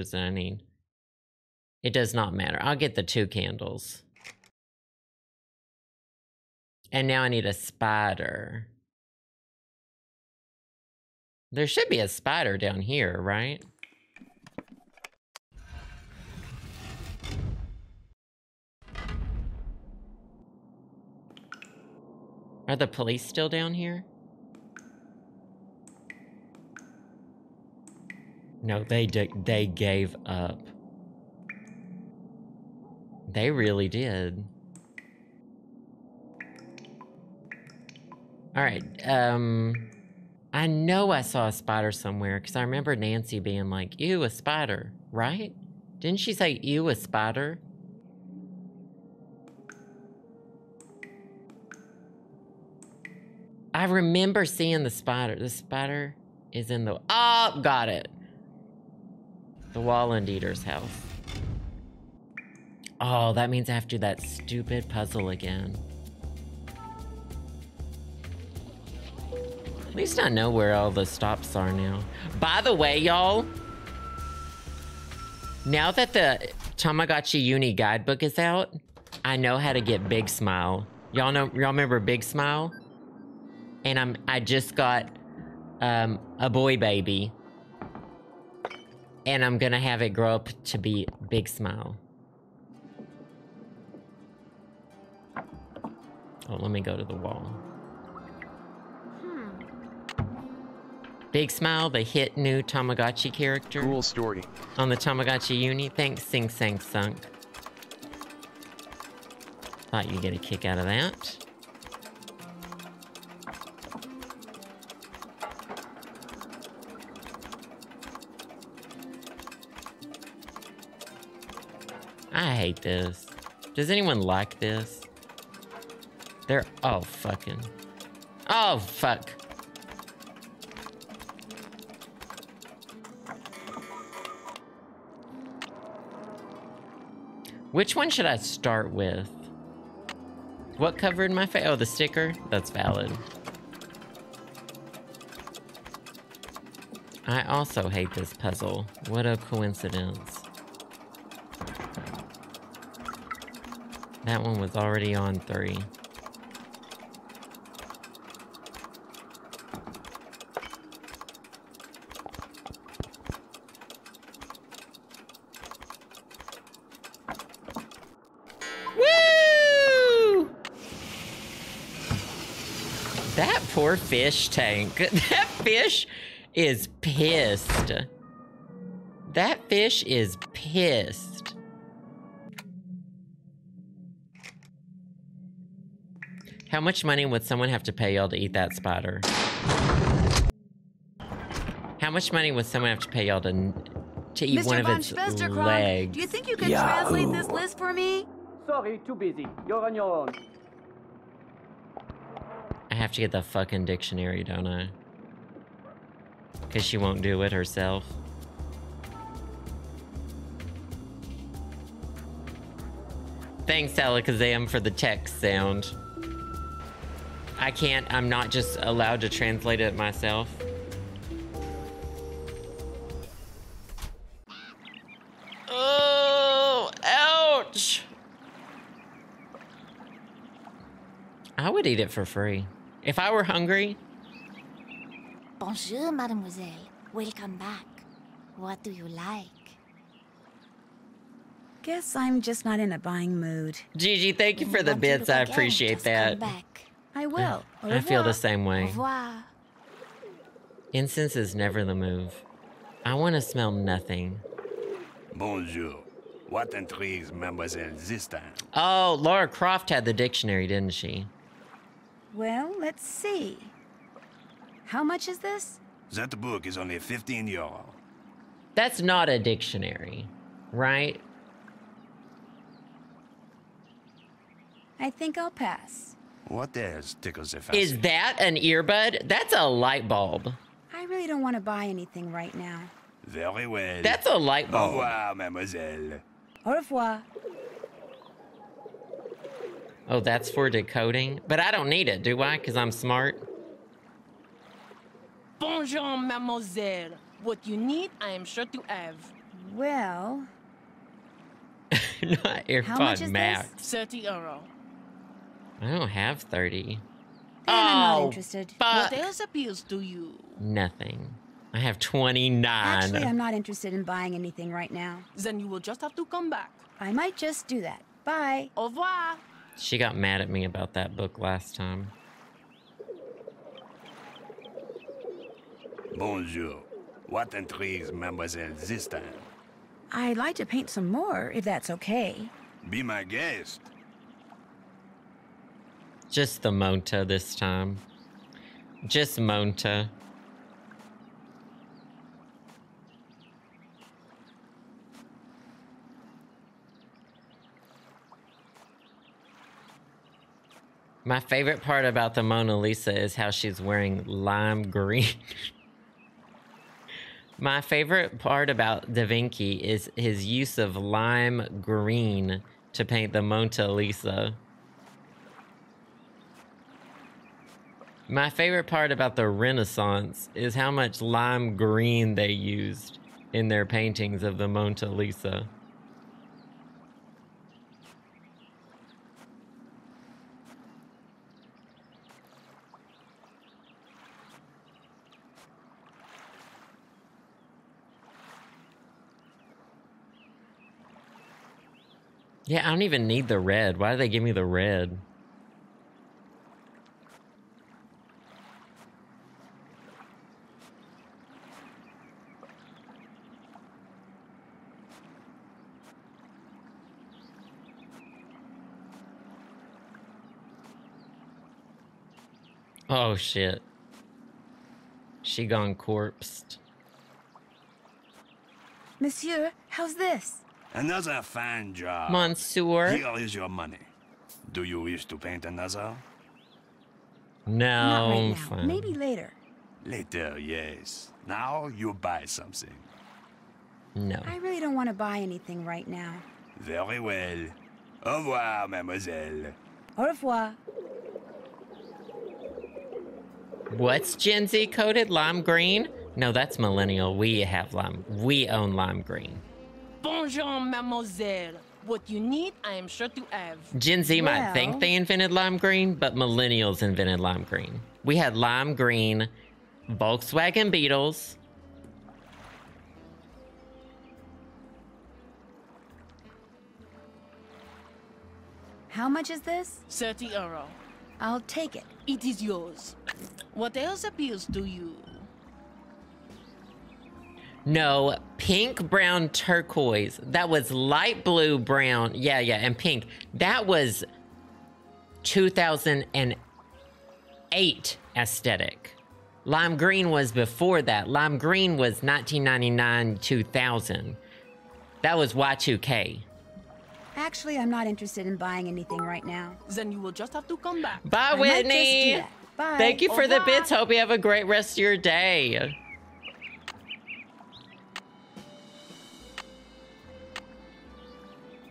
than I need. It does not matter. I'll get the 2 candles. And now I need a spider. There should be a spider down here, right? Are the police still down here? No, they gave up. They really did. All right, I know I saw a spider somewhere because I remember Nancy being like, ew, a spider, right? Didn't she say, ew, a spider? I remember seeing the spider. The spider is in the, oh, got it. The Walland Eater's house. Oh, that means I have to do that stupid puzzle again. At least I know where all the stops are now. By the way, y'all, now that the Tamagotchi Uni guidebook is out, I know how to get Big Smile. Y'all know, y'all remember Big Smile? And I just got a boy baby. And I'm gonna have it grow up to be Big Smile. Oh, let me go to the wall. Big Smile, the hit new Tamagotchi character. Cool story. On the Tamagotchi Uni. Thanks, Sing Sang Sunk. Thought you'd get a kick out of that. I hate this. Does anyone like this? They're all fucking. Oh, fuck. Which one should I start with? What covered my face? Oh, the sticker? That's valid. I also hate this puzzle. What a coincidence. That one was already on 3. Woo! That poor fish tank. That fish is pissed. That fish is pissed. How much money would someone have to pay y'all to eat that spider? How much money would someone have to pay y'all to eat Mr. one von of its legs? Do you think you can translate this list for me? Sorry, too busy. You're on your own. I have to get the fucking dictionary, don't I? Because she won't do it herself. Thanks, Alakazam, for the text sound. I can't, I'm not just allowed to translate it myself. Oh, ouch! I would eat it for free. If I were hungry. Bonjour, mademoiselle. Welcome back. What do you like? Guess I'm just not in a buying mood. Gigi, thank you for the bits. I appreciate that. I will. I feel the same way. Incense is never the move. I want to smell nothing. Bonjour. What intrigues mademoiselle this time? Oh, Laura Croft had the dictionary, didn't she? Well, let's see. How much is this? That book is only 15 euro. That's not a dictionary, right? I think I'll pass. What else tickles your fancy? Is that an earbud? That's a light bulb. I really don't want to buy anything right now. Very well. That's a light bulb. Au revoir, mademoiselle. Au revoir. Oh, that's for decoding? But I don't need it, do I? Because I'm smart. Bonjour, mademoiselle. What you need, I am sure to have. Well... Not AirPod Max. 30 euro. I don't have 30. Then I'm not interested. Fuck. What else appeals to you? Nothing. I have 29. Actually, I'm not interested in buying anything right now. Then you will just have to come back. I might just do that. Bye. Au revoir. She got mad at me about that book last time. Bonjour. What intrigues mademoiselle this time? I'd like to paint some more, if that's okay. Be my guest. Just the Monta this time. Just Monta. My favorite part about the Mona Lisa is how she's wearing lime green. My favorite part about Da Vinci is his use of lime green to paint the Mona Lisa. My favorite part about the Renaissance is how much lime green they used in their paintings of the Mona Lisa. Yeah, I don't even need the red. Why did they give me the red? Oh shit. She gone corpsed. Monsieur, how's this? Another fine job. Monsieur. Here is your money. Do you wish to paint another? No. Not right now. Fine. Maybe later. Later, yes. Now you buy something. No. I really don't want to buy anything right now. Very well. Au revoir, mademoiselle. Au revoir. What's Gen Z coded? Lime green? No, that's millennial. We have lime. We own lime green. Bonjour, mademoiselle. What you need, I am sure to have. Gen Z might think they invented lime green, but millennials invented lime green. We had lime green, Volkswagen Beetles. How much is this? 30 euro. I'll take it. It is yours. What else appeals to you? No, pink, brown, turquoise. That was light blue, brown. Yeah, yeah, and pink. That was 2008 aesthetic. Lime green was before that. Lime green was 1999, 2000. That was Y2K. Actually, I'm not interested in buying anything right now. Then you will just have to come back. Bye, Whitney. Bye. Thank you for the bits. Hope you have a great rest of your day.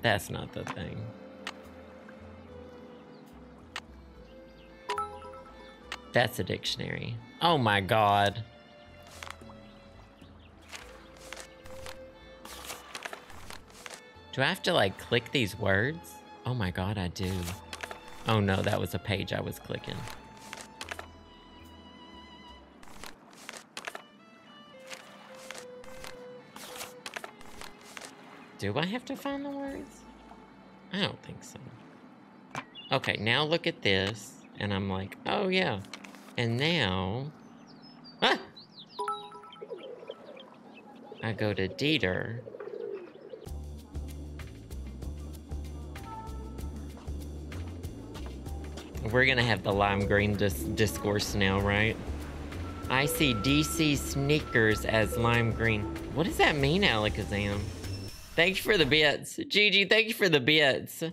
That's not the thing. That's a dictionary. Oh my god. Do I have to like click these words? Oh my god, I do. Oh no, that was a page I was clicking. Do I have to find the words? I don't think so. Okay, now look at this. And I'm like, oh yeah. And now, ah! I go to Dieter. We're gonna have the lime green discourse now, right? I see DC sneakers as lime green. What does that mean, Alakazam? Thanks for the bits. Gigi, thank you for the bits. A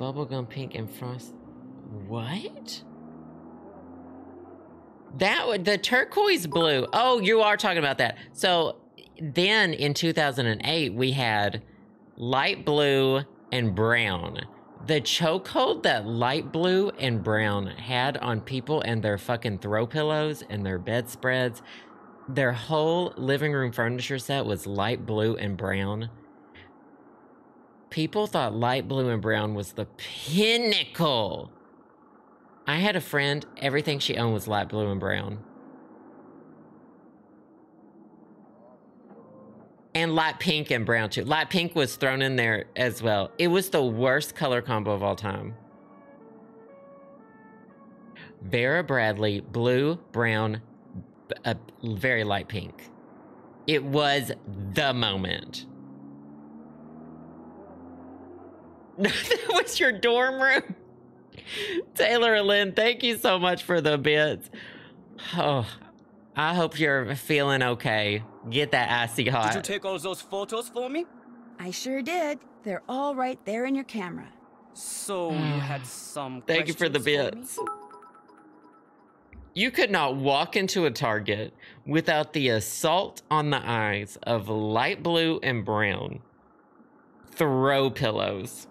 bubblegum pink and frost. What? The turquoise blue. Oh, you are talking about that. So then in 2008, we had light blue and brown. The chokehold that light blue and brown had on people and their fucking throw pillows and their bedspreads. Their whole living room furniture set was light blue and brown. People thought light blue and brown was the pinnacle. I had a friend, everything she owned was light blue and brown. And light pink and brown too. Light pink was thrown in there as well. It was the worst color combo of all time. Vera Bradley, blue, brown, a very light pink. It was the moment. That was your dorm room. Taylor and Lynn, thank you so much for the bits. Oh, I hope you're feeling okay. Get that icy hot. Did you take all those photos for me? I sure did. They're all right there in your camera. So you had some thank questions you for the bits. For me? You could not walk into a Target without the assault on the eyes of light blue and brown throw pillows.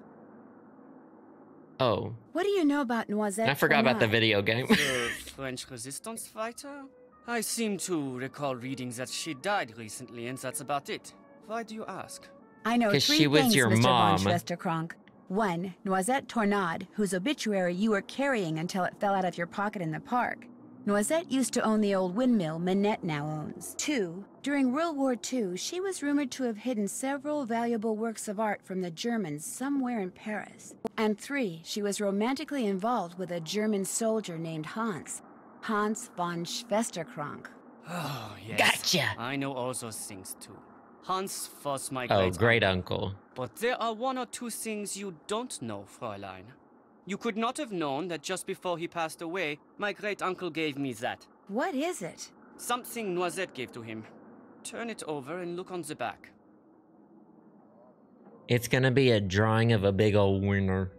Oh. What do you know about Noisette? I forgot about the video game. The French resistance fighter? I seem to recall reading that she died recently and that's about it. Why do you ask? I know 3 she was things, your Mr. mom. Von Schwesterkrank. 1. Noisette Tornade, whose obituary you were carrying until it fell out of your pocket in the park. Noisette used to own the old windmill Minette now owns. 2. During World War II, she was rumored to have hidden several valuable works of art from the Germans somewhere in Paris. And 3. She was romantically involved with a German soldier named Hans. Hans von Schwesterkrank. Oh, yes. Gotcha! I know all those things, too. Hans was my great-uncle. But there are 1 or 2 things you don't know, Fräulein. You could not have known that just before he passed away, my great-uncle gave me that. What is it? Something Noisette gave to him. Turn it over and look on the back. It's gonna be a drawing of a big old winner.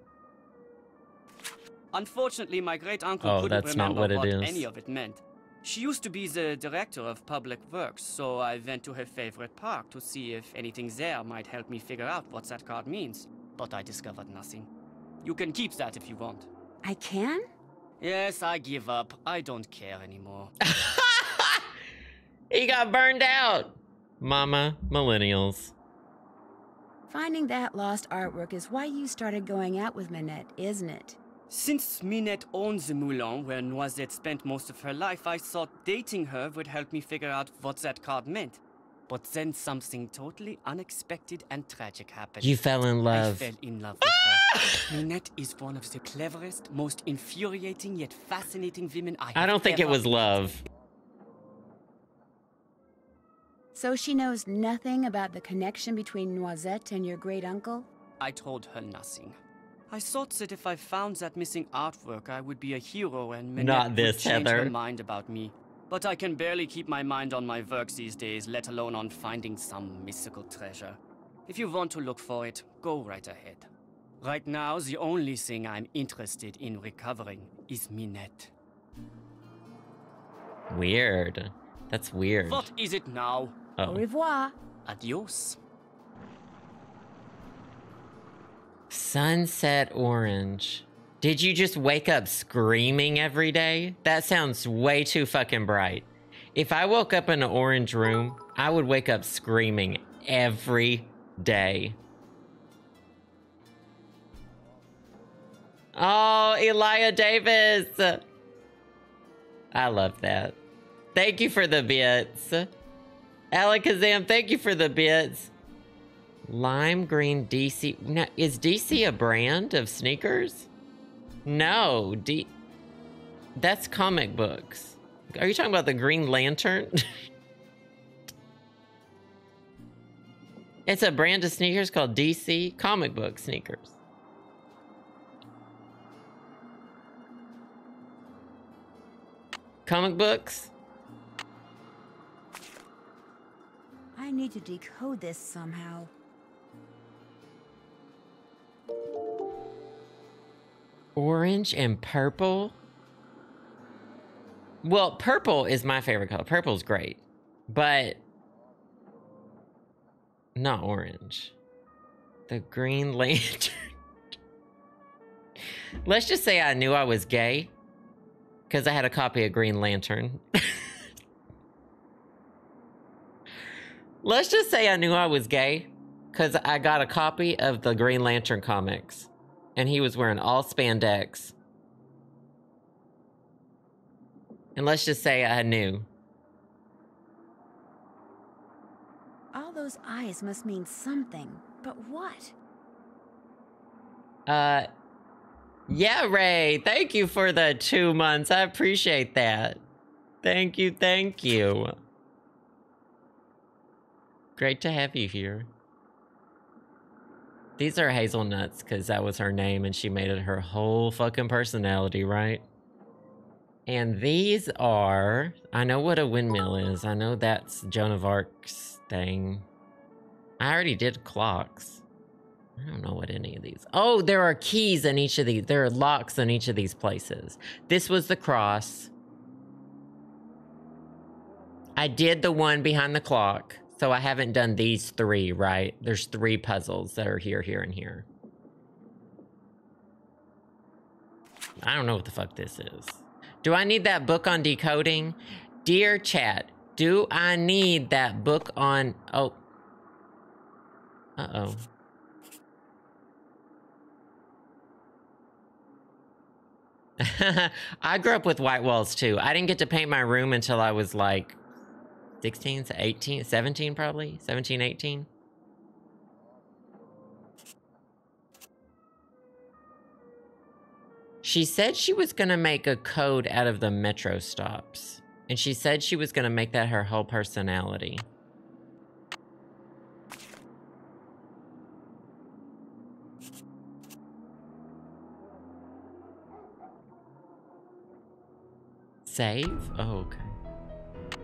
Unfortunately, my great-uncle couldn't remember what any of it meant. She used to be the director of public works, so I went to her favorite park to see if anything there might help me figure out what that card means. But I discovered nothing. You can keep that if you want. I can? Yes, I give up. I don't care anymore. He got burned out. Mama, millennials. Finding that lost artwork is why you started going out with Minette, isn't it? Since Minette owns the Moulin, where Noisette spent most of her life, I thought dating her would help me figure out what that card meant. But then something totally unexpected and tragic happened. You fell in love. I fell in love with her. Minette is one of the cleverest, most infuriating yet fascinating women I have ever met. I don't think it was love. So she knows nothing about the connection between Noisette and your great-uncle? I told her nothing. I thought that if I found that missing artwork, I would be a hero and Minette would change her mind about me. But I can barely keep my mind on my works these days, let alone on finding some mystical treasure. If you want to look for it, go right ahead. Right now, the only thing I'm interested in recovering is Minette. Weird. That's weird. What is it now? Oh. Au revoir. Adios. Sunset orange. Did you just wake up screaming every day? That sounds way too fucking bright. If I woke up in an orange room, I would wake up screaming every day. Oh, Elia Davis. I love that. Thank you for the bits. Alakazam, thank you for the bits. Lime green DC. No, is DC a brand of sneakers? No. That's comic books. Are you talking about the Green Lantern? It's a brand of sneakers called DC comic book sneakers. Comic books? I need to decode this somehow. Orange and purple? Well, purple is my favorite color. Purple's great, but not orange. The Green Lantern. Let's just say I knew I was gay because I had a copy of Green Lantern. Let's just say I knew I was gay because I got a copy of the Green Lantern comics and he was wearing all spandex. And let's just say I knew. All those eyes must mean something, but what? Yeah, Ray, thank you for the 2 months. I appreciate that. Thank you, thank you. Great to have you here. These are hazelnuts because that was her name and she made it her whole fucking personality, right? And these are, I know what a windmill is. I know that's Joan of Arc's thing. I already did clocks. I don't know what any of these. Oh, there are keys in each of these. There are locks in each of these places. This was the cross. I did the one behind the clock. So I haven't done these three, right? There's three puzzles that are here, here, and here. I don't know what the fuck this is. Do I need that book on decoding? Dear chat, do I need that book on... Oh. Uh-oh. I grew up with white walls, too. I didn't get to paint my room until I was, like, 16, 18, 17, probably. 17, 18. She said she was going to make a code out of the metro stops. And she said she was going to make that her whole personality. Save? Oh, okay.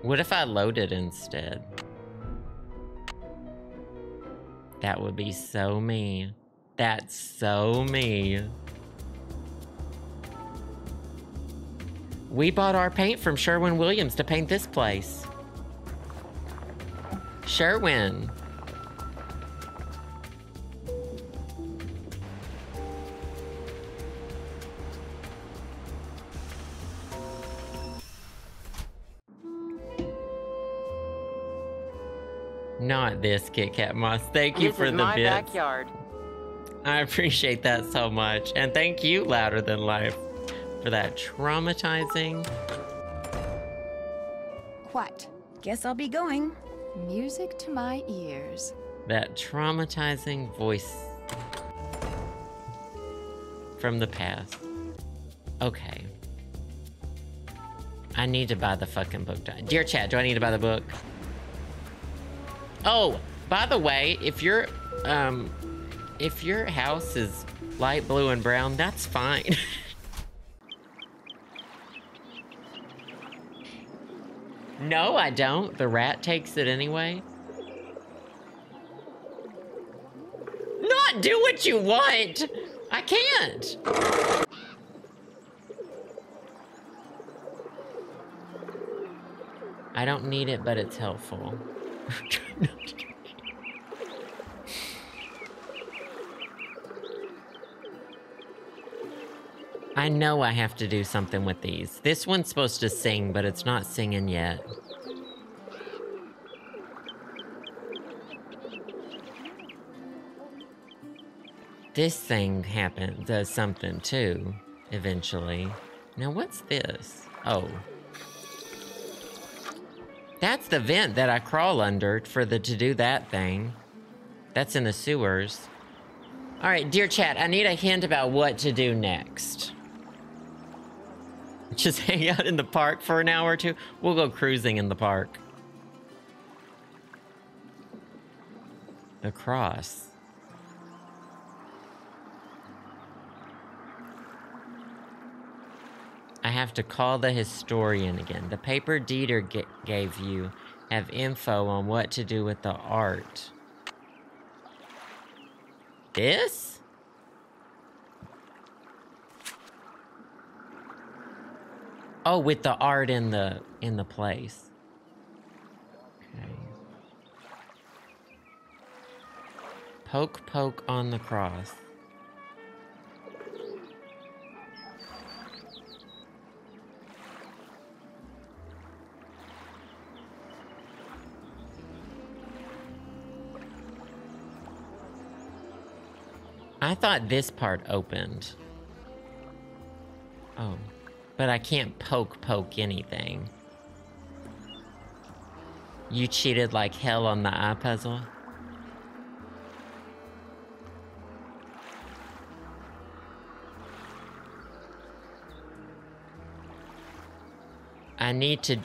What if I loaded instead? That would be so me. That's so me. We bought our paint from Sherwin-Williams to paint this place. Sherwin. Not this Kit Kat Moss. Thank you for the bits. This is my backyard. I appreciate that so much. And thank you, Louder Than Life, for that traumatizing. What? Guess I'll be going. Music to my ears. That traumatizing voice from the past. Okay. I need to buy the fucking book. Dear chat, do I need to buy the book? Oh, by the way, if your house is light blue and brown, that's fine. No, I don't. The rat takes it anyway. Not do what you want. I can't. I don't need it, but it's helpful. I know I have to do something with these. This one's supposed to sing, but it's not singing yet. This thing happens, does something too, eventually. Now what's this? Oh. That's the vent that I crawl under for the to do that thing. That's in the sewers. All right, dear chat, I need a hint about what to do next. Just hang out in the park for an hour or two. We'll go cruising in the park. The cross. I have to call the historian again. The paper Dieter gave you have info on what to do with the art. This? Oh, with the art in the place. Okay. Poke, poke on the cross. I thought this part opened. Oh, but I can't poke anything. You cheated like hell on the eye puzzle. I need to...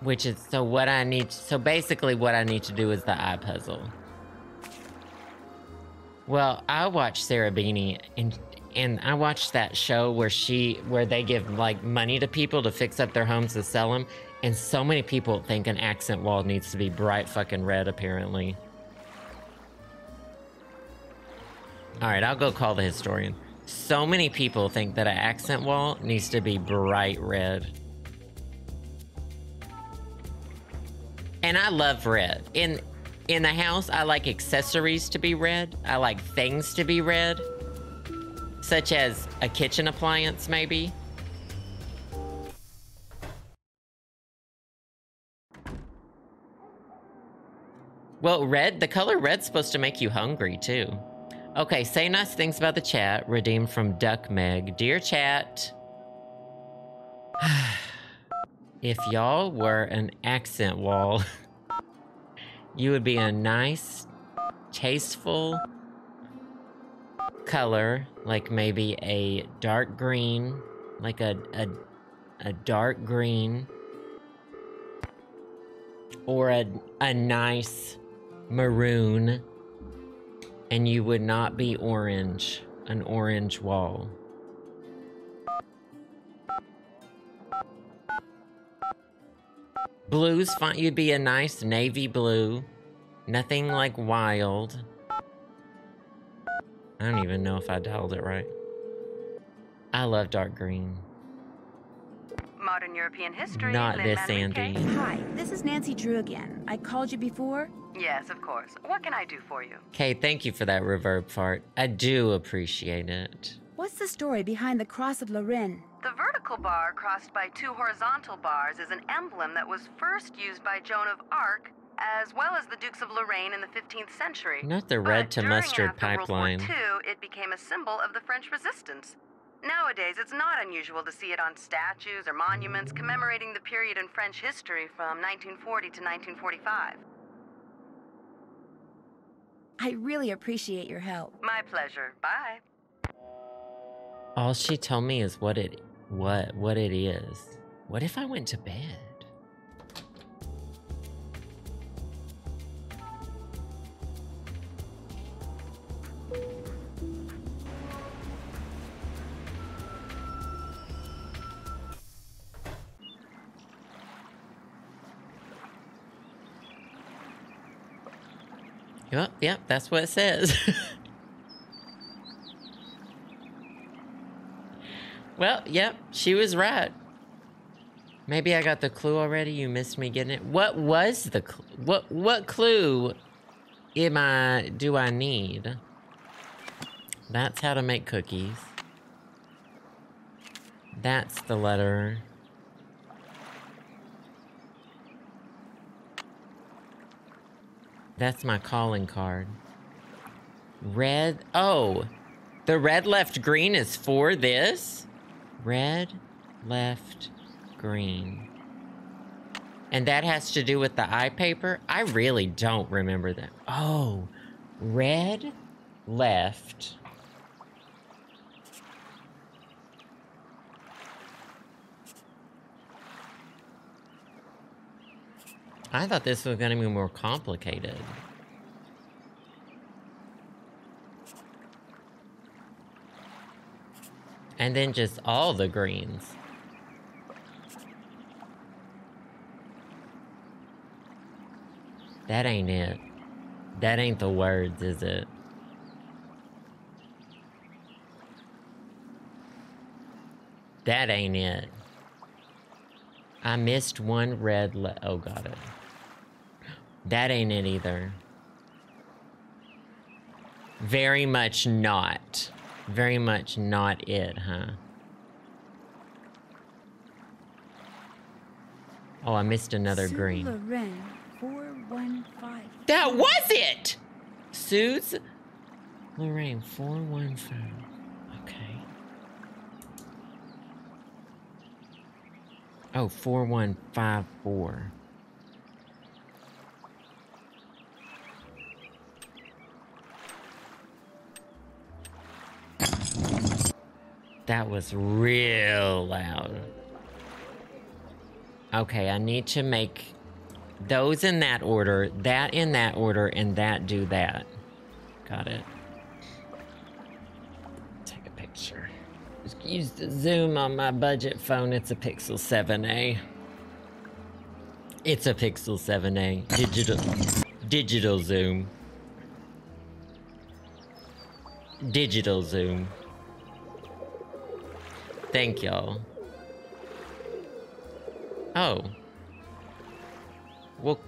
Which is, so what I need, so basically what I need to do is the eye puzzle. Well, I watched Sarah Beanie and I watched that show where they give like money to people to fix up their homes to sell them, and so many people think an accent wall needs to be bright fucking red apparently. All right, I'll go call the historian. So many people think that an accent wall needs to be bright red. And I love red. In the house, I like accessories to be red. I like things to be red, such as a kitchen appliance, maybe. Well, red, the color red's supposed to make you hungry too. Okay, say nice things about the chat, redeemed from Duck Meg. Dear chat, if y'all were an accent wall, you would be a nice, tasteful color, like maybe a dark green, like a dark green, or a nice maroon, and you would not be orange, an orange wall. Blue's fine, you'd be a nice navy blue. Nothing like wild. I don't even know if I dialed it right. I love dark green. Modern European history. Not Lynn this, Andy. Hi, this is Nancy Drew again. I called you before? Yes, of course. What can I do for you? Okay, thank you for that reverb part. I do appreciate it. What's the story behind the Cross of Lorraine? The vertical bar crossed by two horizontal bars is an emblem that was first used by Joan of Arc, as well as the Dukes of Lorraine in the 15th century. Not the red to mustard pipeline. During World War II, it became a symbol of the French resistance. Nowadays, it's not unusual to see it on statues or monuments commemorating the period in French history from 1940 to 1945. I really appreciate your help. My pleasure. Bye. All she told me is what it is. What if I went to bed? Yep, that's what it says. Well, yep, she was right. Maybe I got the clue already. You missed me getting it. What was the clue? What clue do I need? That's how to make cookies. That's the letter. That's my calling card. Red. Oh, the red left green is for this? Red left green. And that has to do with the eye paper? I really don't remember that. Oh, red left. I thought this was going to be more complicated. And then just all the greens. That ain't it. That ain't the words, is it? That ain't it. I missed one red oh, got it. That ain't it either. Very much not. Very much not it, huh? Oh, I missed another green. Ren 415. That was it! Suze Lorraine 415. Okay. Oh, 4154. That was real loud. Okay, I need to make those in that order, that in that order, and that do that. Got it. Take a picture. Use the zoom on my budget phone. It's a Pixel 7A. It's a Pixel 7A. Digital zoom. Digital zoom. Thank y'all. Oh. Well.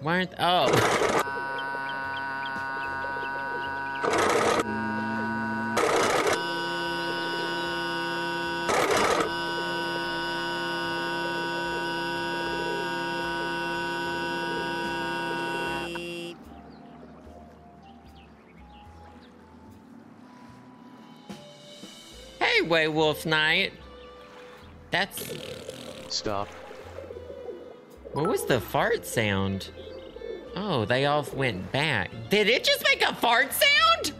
Why aren't. Oh. Wolf Knight. That's... Stop. What was the fart sound? Oh, they all went back. Did it just make a fart sound?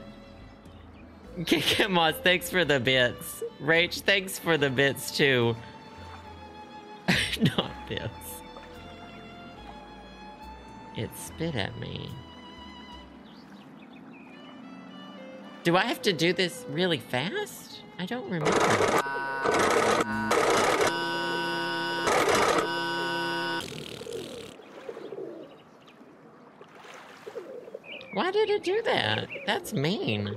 Kikamos, thanks for the bits. Rach, thanks for the bits too. Not bits. It spit at me. Do I have to do this really fast? I don't remember. Why did it do that? That's mean.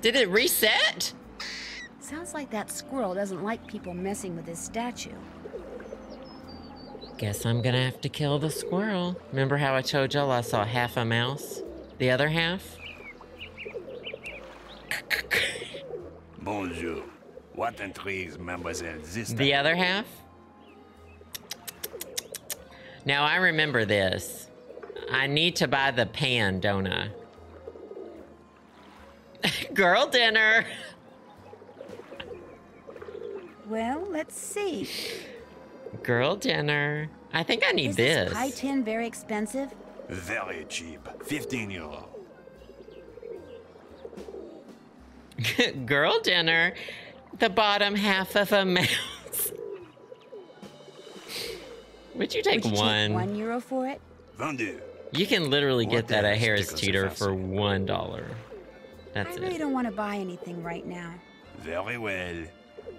Did it reset? Sounds like that squirrel doesn't like people messing with his statue. Guess I'm gonna have to kill the squirrel. Remember how I told y'all I saw half a mouse? The other half? Bonjour. What intrigues, mademoiselle? The other half? Now I remember this. I need to buy the pan, don't I? Girl dinner! Well, let's see. Girl dinner. I think I need this. Is this high tin very expensive? Very cheap. 15 euro. Girl dinner. The bottom half of a mouse. Would you take one? 1 euro for it? Vendu. You can literally get that at Harris Teeter for $1. That's it. I really don't want to buy anything right now. Very well.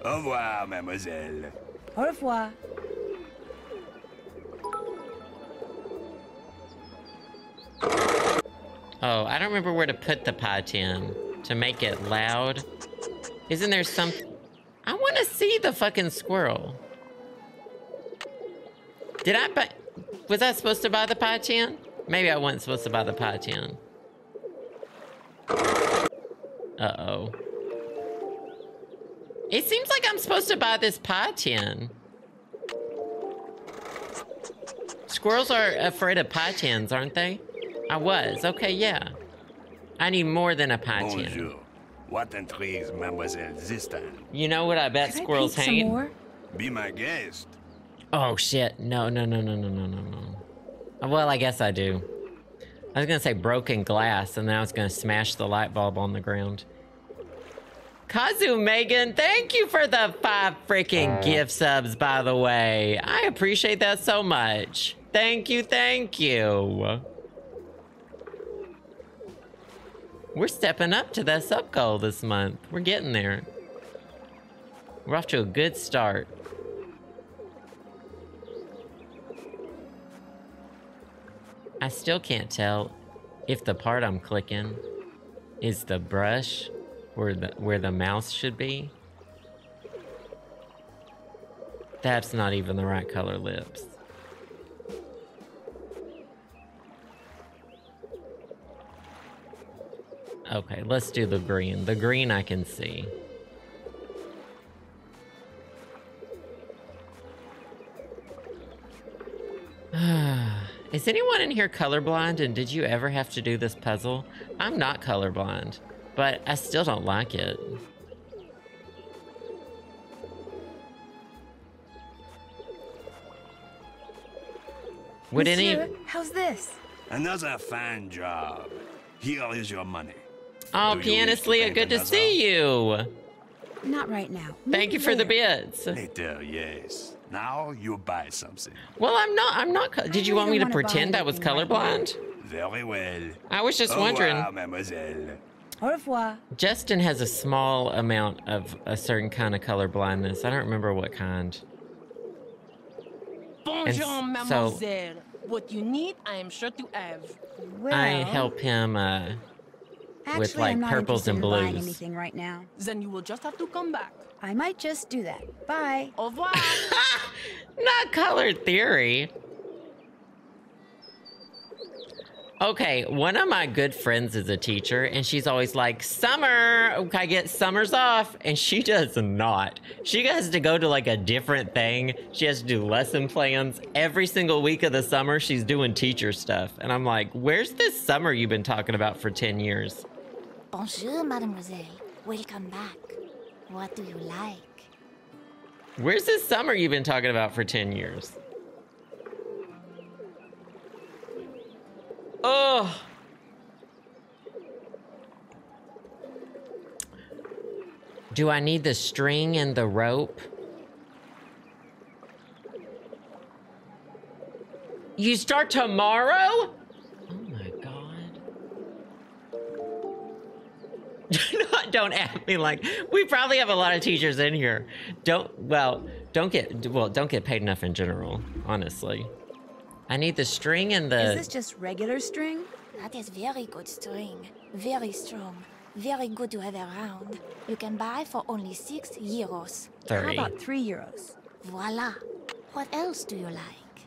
Au revoir, mademoiselle. Au revoir. Oh, I don't remember where to put the pie tin. to make it loud. Isn't there some... I want to see the fucking squirrel. Did I buy... Was I supposed to buy the PiChan? Maybe I wasn't supposed to buy the PiChan. Uh-oh. It seems like I'm supposed to buy this PiChan. Squirrels are afraid of PiChans, aren't they? I was. Okay, yeah. I need more than a PiChan. Bonjour. What intrigues Mademoiselle this time? You know what I bet squirrels hate? Be my guest. Oh, shit. No. Well, I guess I do. I was going to say broken glass, and then I was going to smash the light bulb on the ground. Kazu Megan, thank you for the 5 freaking gift subs, by the way. I appreciate that so much. Thank you, thank you. We're stepping up to that sub goal this month. We're getting there. We're off to a good start. I still can't tell if the part I'm clicking is the brush where the mouse should be. That's not even the right color lips. Okay, let's do the green. The green I can see. Is anyone in here colorblind, and did you ever have to do this puzzle? I'm not colorblind, but I still don't like it. Would Monsieur, any... How's this? Another fine job. Here is your money. Oh, Pianist Leah, good to see you. Not right now. Thank you for the bids. Later, yes. Now you buy something. Well, I'm not. Did you want me to pretend I was colorblind? Very well. I was just wondering. Au revoir, mademoiselle. Au revoir. Justin has a small amount of a certain kind of colorblindness. I don't remember what kind. Bonjour, mademoiselle. What you need, I am sure to have. Well, I help him with like purples and blues. Actually, I'm not interested in buying anything right now. Then you will just have to come back. I might just do that. Bye. Au revoir. Not color theory. Okay, one of my good friends is a teacher, and she's always like, summer, can I get summers off? And she does not. She has to go to like a different thing. She has to do lesson plans. Every single week of the summer, she's doing teacher stuff. And I'm like, where's this summer you've been talking about for 10 years? Bonjour, mademoiselle. Welcome back. What do you like? Where's this summer you've been talking about for 10 years? Oh. Do I need the string and the rope? You start tomorrow? Oh my God. Don't at me like, we probably have a lot of teachers in here. Don't get paid enough in general, honestly. I need the string and the... Is this just regular string? That is very good string. Very strong. Very good to have around. You can buy for only 6 euros. 30. How about 3 euros? Voila. What else do you like?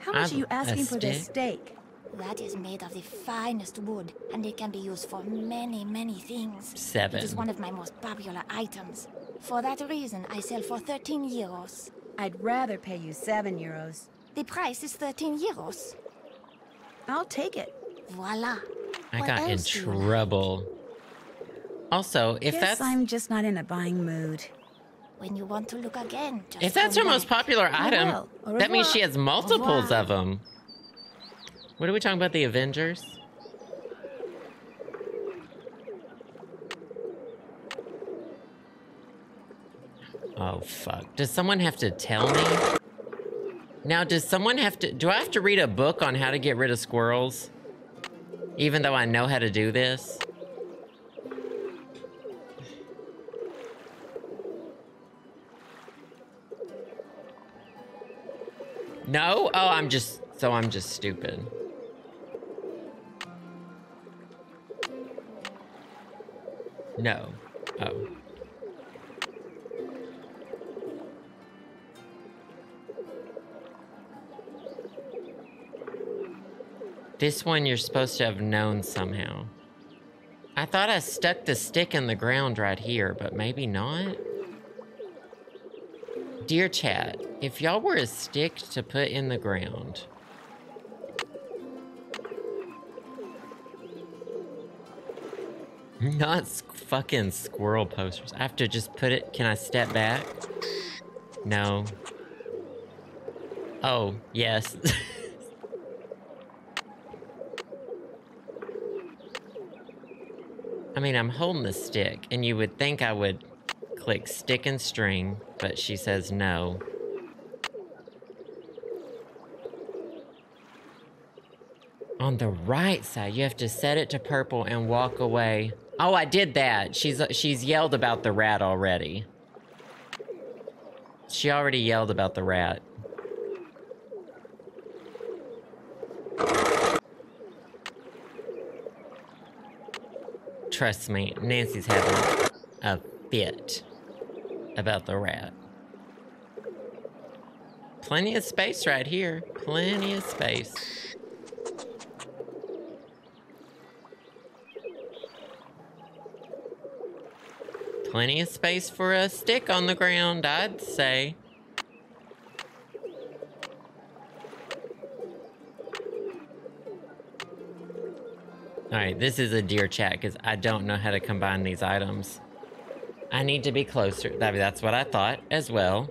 How much are you asking for this steak? That is made of the finest wood, and it can be used for many, many things. 7. It is one of my most popular items. For that reason, I sell for 13 euros. I'd rather pay you 7 euros. The price is 13 euros. I'll take it. Voila. I got in trouble. Also, if that's... I'm just not in a buying mood. When you want to look again, just if that's her most popular item, that means she has multiples of them. What are we talking about, the Avengers? Oh, fuck. Does someone have to tell me? Now, does someone have to... Do I have to read a book on how to get rid of squirrels? Even though I know how to do this? No? Oh, I'm just... So I'm just stupid. No. Oh. This one you're supposed to have known somehow. I thought I stuck the stick in the ground right here, but maybe not. Dear chat, if y'all were a stick to put in the ground, not fucking squirrel posters. I have to just put it. Can I step back? No. Oh, yes. I mean, I'm holding the stick, and you would think I would click stick and string, but she says no. On the right side, you have to set it to purple and walk away. Oh, I did that. She's yelled about the rat already. She already yelled about the rat. Trust me, Nancy's having a fit about the rat. Plenty of space right here. Plenty of space. Plenty of space for a stick on the ground, I'd say. All right, this is a dear chat because I don't know how to combine these items. I need to be closer. That's what I thought as well.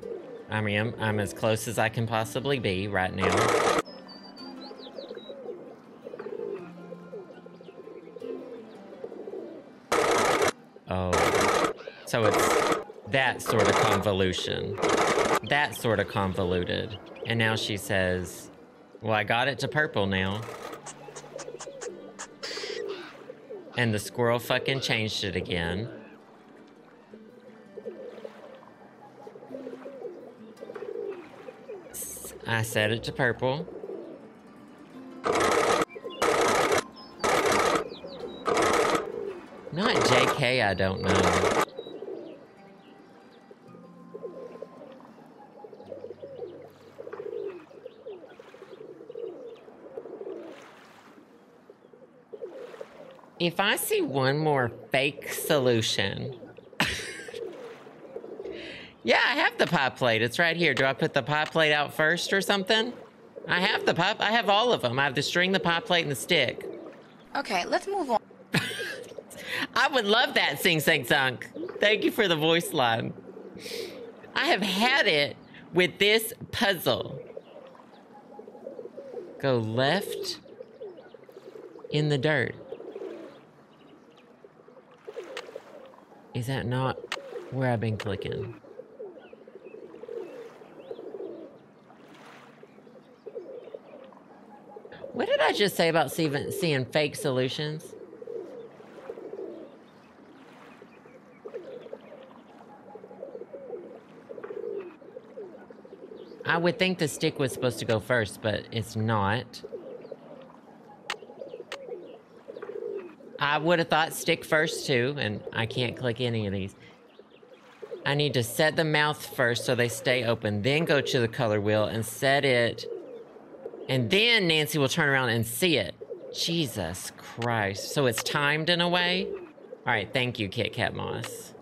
I mean, I'm as close as I can possibly be right now. Oh, so it's that sort of convolution. That sort of convoluted. And now she says, well, I got it to purple now. And the squirrel fucking changed it again. I set it to purple. Not JK, I don't know. If I see one more fake solution. Yeah, I have the pie plate. It's right here. Do I put the pie plate out first or something? I have the pie. I have all of them. I have the string, the pie plate, and the stick. Okay, let's move on. I would love that, Sing Sing Sunk. Thank you for the voice line. I have had it with this puzzle. Go left in the dirt. Is that not where I've been clicking? What did I just say about seeing fake solutions? I would think the stick was supposed to go first, but it's not. I would have thought stick first too, and I can't click any of these. I need to set the mouth first so they stay open, then go to the color wheel and set it. And then Nancy will turn around and see it. Jesus Christ. So it's timed in a way. All right, thank you, Kit Kat Moss.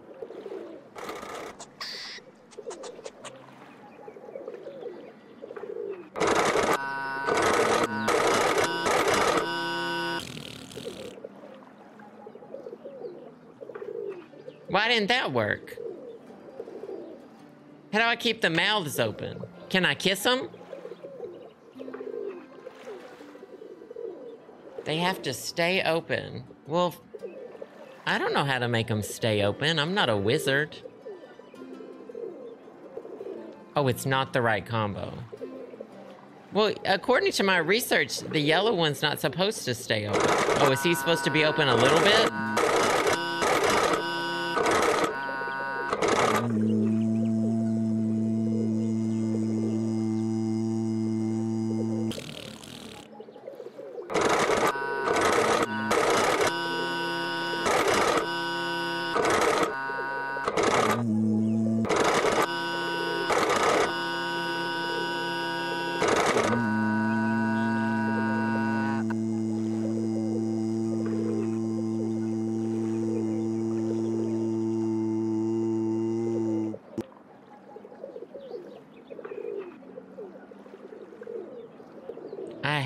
Why didn't that work? How do I keep the mouths open? Can I kiss them? They have to stay open. Well, I don't know how to make them stay open. I'm not a wizard. Oh, it's not the right combo. Well, according to my research, the yellow one's not supposed to stay open. Oh, is he supposed to be open a little bit?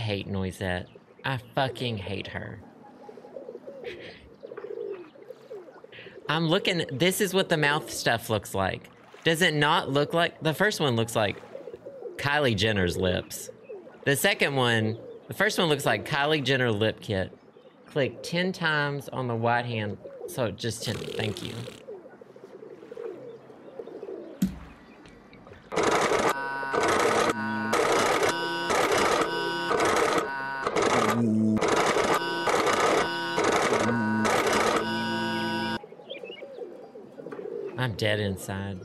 hate Noisette. I fucking hate her. I'm looking, this is what the mouth stuff looks like. Does it not look like, the first one looks like Kylie Jenner's lips. The second one, the first one looks like Kylie Jenner lip kit. Click 10 times on the white hand. So just 10, thank you. I'm dead inside.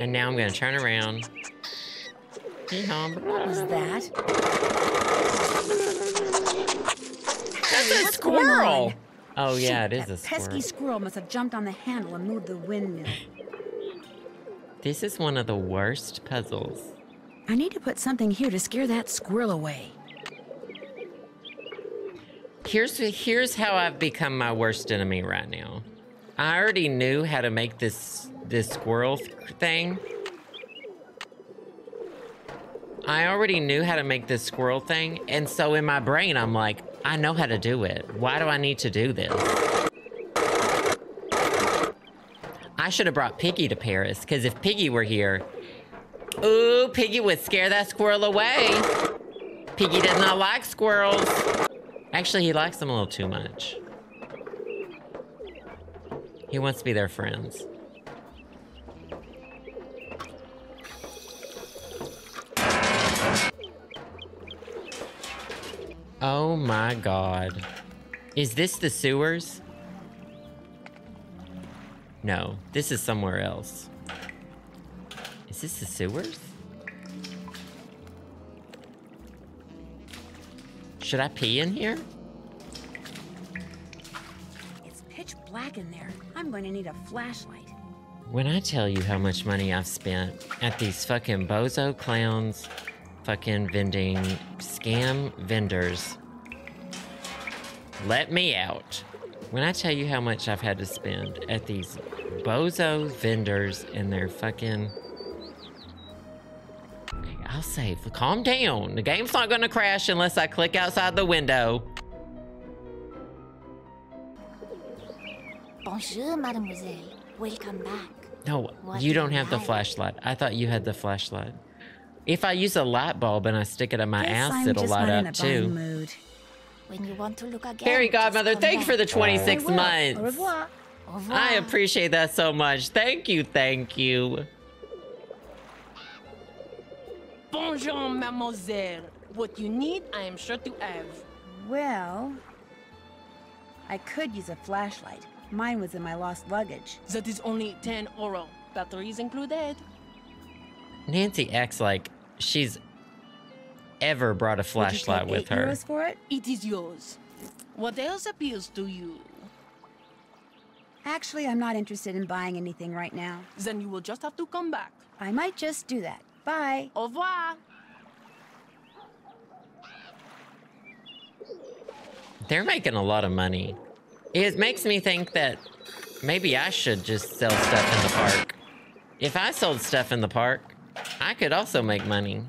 And now I'm gonna turn around. What was that? That's a squirrel! Oh yeah, it is a squirrel. Pesky squirrel must have jumped on the handle and moved the windmill. This is one of the worst puzzles. I need to put something here to scare that squirrel away. Here's how I've become my worst enemy right now. I already knew how to make this squirrel thing. I already knew how to make this squirrel thing, and so in my brain I'm like, I know how to do it. Why do I need to do this? I should have brought Piggy to Paris, because if Piggy were here, ooh, Piggy would scare that squirrel away. Piggy does not like squirrels. Actually, he likes them a little too much. He wants to be their friends. Oh my God. Is this the sewers? No, this is somewhere else. Is this the sewers? Should I pee in here? It's pitch black in there. I'm going to need a flashlight. When I tell you how much money I've spent at these fucking bozo clowns, fucking vending scam vendors, let me out. When I tell you how much I've had to spend at these bozo vendors and their fucking... I'll save. Calm down. The game's not gonna crash unless I click outside the window. Bonjour, mademoiselle. Welcome back. No, what you don't have the flashlight. I thought you had the flashlight. If I use a light bulb and I stick it in my ass, it'll light up too. When you want to look again, Fairy Godmother, thanks for the 26 months. Au revoir. Au revoir. I appreciate that so much. Thank you, thank you. Bonjour, mademoiselle. What you need, I am sure to have. Well, I could use a flashlight. Mine was in my lost luggage. That is only 10 euro. Batteries included. Nancy acts like she's ever brought a flashlight with her. Euros for it? It is yours. What else appeals to you? Actually, I'm not interested in buying anything right now. Then you will just have to come back. I might just do that. Bye. Au revoir. They're making a lot of money. It makes me think that maybe I should just sell stuff in the park. If I sold stuff in the park, I could also make money.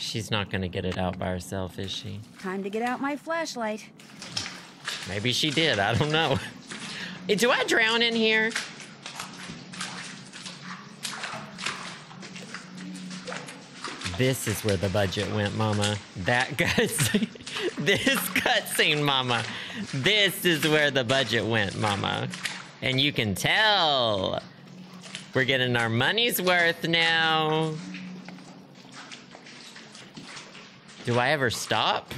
She's not gonna get it out by herself, is she? Time to get out my flashlight. Maybe she did, I don't know. Do I drown in here? This is where the budget went, mama. That cutscene, this cutscene, mama. This is where the budget went, mama. And you can tell we're getting our money's worth now. Do I ever stop?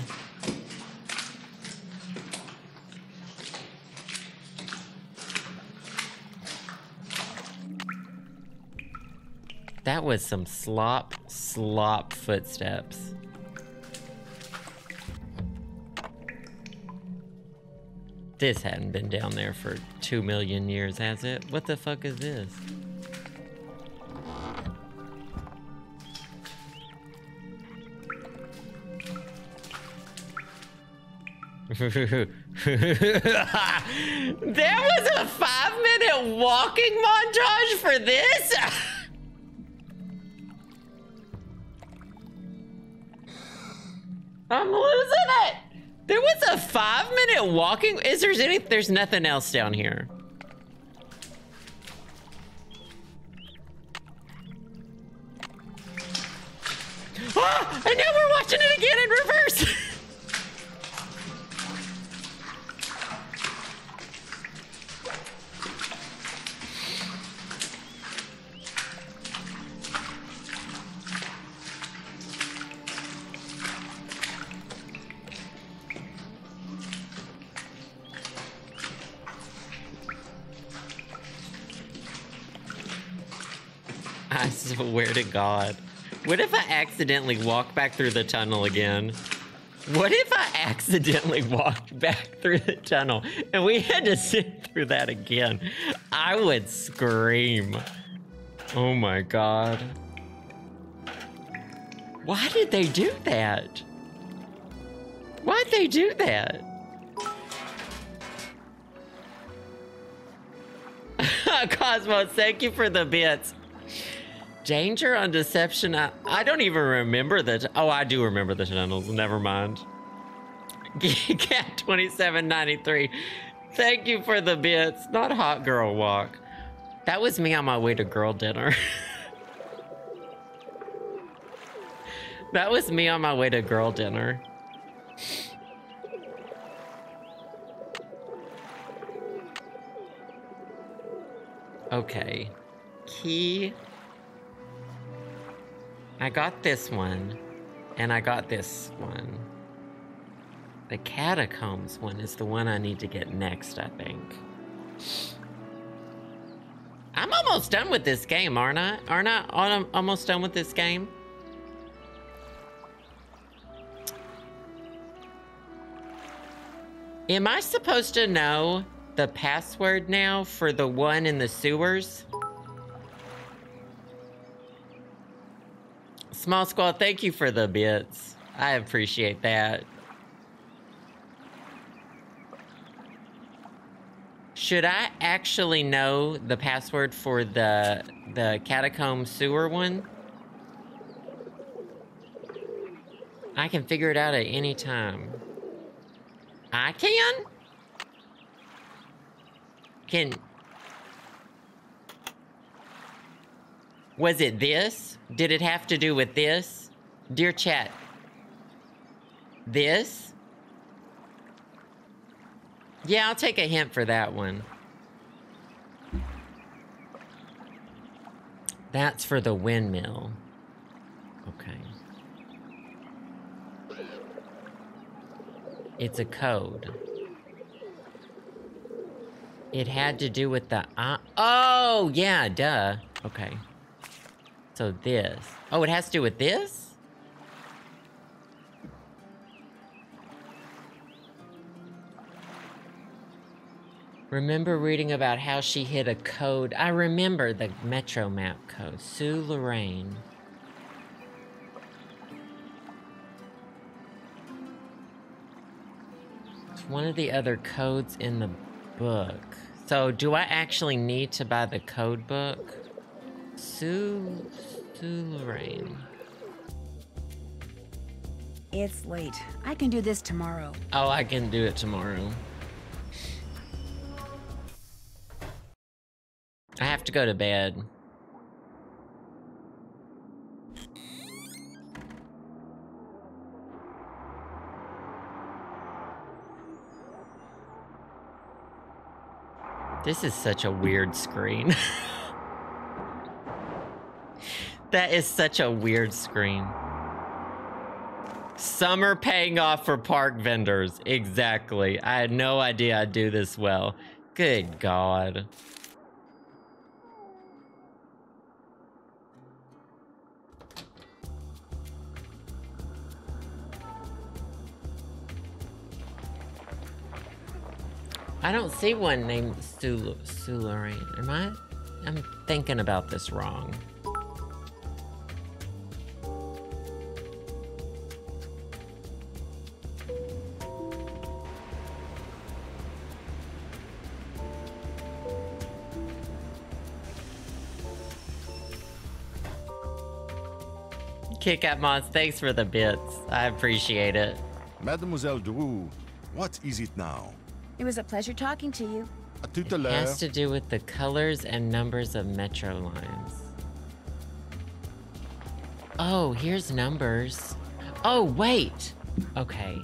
That was some slop footsteps. This hadn't been down there for 2 million years, has it? What the fuck is this? There was a 5-minute walking montage for this? I'm losing it. There was a 5-minute walking. Is there any? There's nothing else down here. Oh, and now we're watching it again in reverse. I swear to God. What if I accidentally walk back through the tunnel again? What if I accidentally walked back through the tunnel and we had to sit through that again? I would scream. Oh my God. Why did they do that? Why'd they do that? Cosmos, thank you for the bits. Danger on deception. I don't even remember that. Oh, I do remember the tunnels. Never mind. Cat 2793. Thank you for the bits. Not hot girl walk. That was me on my way to girl dinner. That was me on my way to girl dinner. Okay. Key. I got this one, and I got this one. The catacombs one is the one I need to get next, I think. I'm almost done with this game, aren't I? Aren't I almost done with this game? Am I supposed to know the password now for the one in the sewers? Small Squad, thank you for the bits. I appreciate that. Should I actually know the password for the catacomb sewer one? I can figure it out at any time. I can? Can... Was it this? Did it have to do with this? Dear chat, this? Yeah, I'll take a hint for that one. That's for the windmill. Okay. It's a code. It had to do with the... oh, yeah, duh. Okay. So this. Oh, it has to do with this? Remember reading about how she hid a code. I remember the Metro map code. Sue Lorraine. It's one of the other codes in the book. So do I actually need to buy the code book? Sue Lorraine. It's late. I can do this tomorrow. Oh, I can do it tomorrow. I have to go to bed. This is such a weird screen. That is such a weird screen. Summer paying off for park vendors. Exactly. I had no idea I'd do this well. Good God. I don't see one named Sue Lorraine. Am I? I'm thinking about this wrong. kick at Mons. Thanks for the bits. I appreciate it. Mademoiselle Drew, what is it now? It was a pleasure talking to you. It has to do with the colors and numbers of metro lines. Oh, here's numbers. Oh, wait. Okay.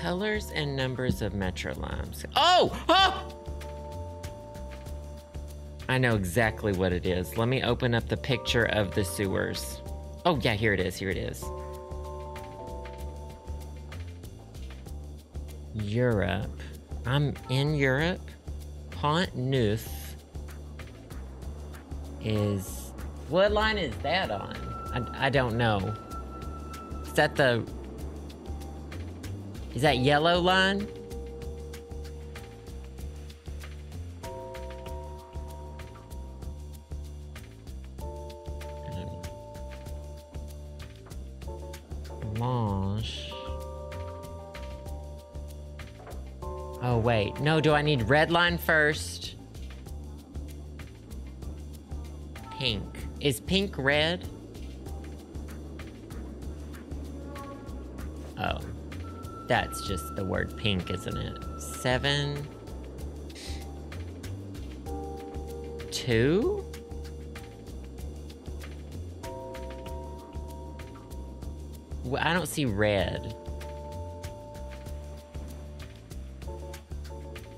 Colors and numbers of metro lines. Oh! Oh! I know exactly what it is. Let me open up the picture of the sewers. Oh, yeah, here it is. Here it is. Europe. I'm in Europe. Pont Neuf is... What line is that on? I don't know. Is that the... Is that yellow line? Blanche. Oh, wait. No, do I need red line first? Pink. Is pink red? Oh. That's just the word pink, isn't it? 7... 2? I don't see red.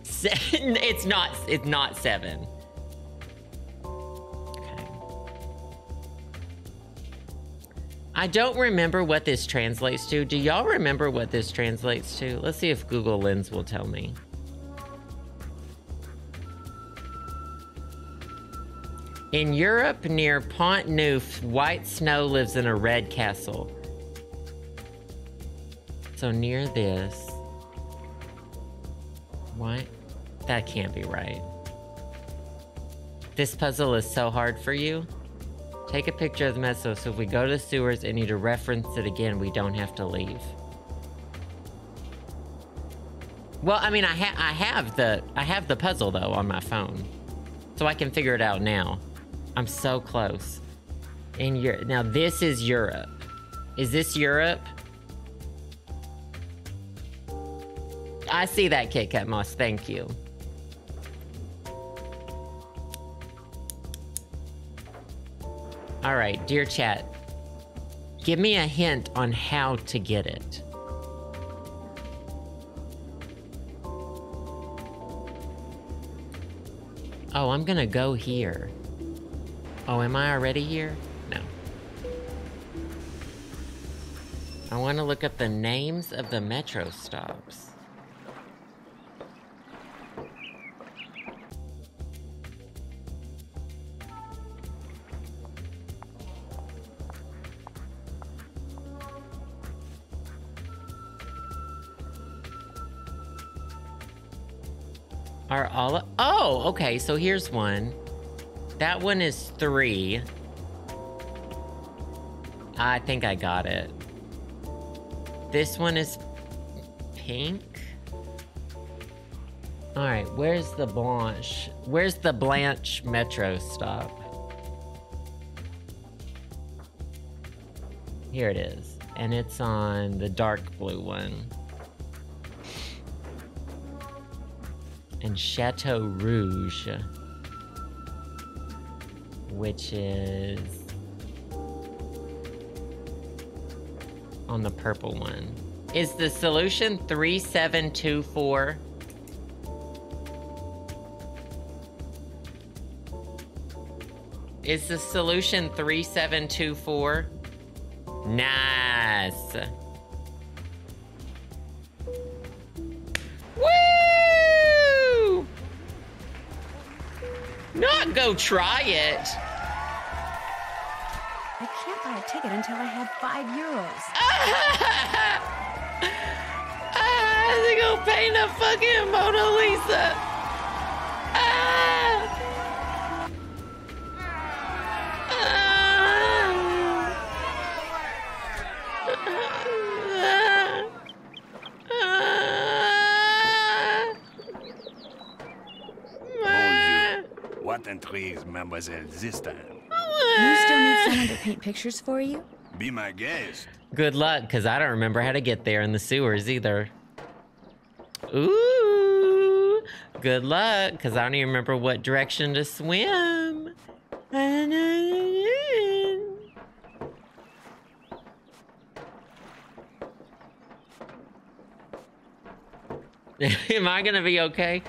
7, it's not 7. Okay. I don't remember what this translates to. Do y'all remember what this translates to? Let's see if Google Lens will tell me. In Europe, near Pont Neuf, white snow lives in a red castle. So near this, what? That can't be right. This puzzle is so hard for you. Take a picture of the mezzo, so if we go to the sewers and need to reference it again, we don't have to leave. Well, I mean, I have the puzzle though on my phone, so I can figure it out now. I'm so close. In Europe, now this is Europe. Is this Europe? I see that Kit Kat Moss, thank you. All right, dear chat, give me a hint on how to get it. Oh, I'm gonna go here. Oh, am I already here? No. I wanna look up the names of the metro stops. Are all of, oh, okay, so here's one. That one is 3. I think I got it. This one is pink. All right, where's the Blanche? Where's the Blanche metro stop? Here it is, and it's on the dark blue one. And Chateau Rouge, which is on the purple one. Is the solution 3724? Is the solution 3724? Nice. Not go try it. I can't buy a ticket until I have €5. Ah, they're gonna paint a fucking Mona Lisa. Ah. Ah. Ah. Ah. What intrigues Mademoiselle this time? You still need someone to paint pictures for you? Be my guest. Good luck, because I don't remember how to get there in the sewers either. Ooh. Good luck, because I don't even remember what direction to swim. Am I going to be okay?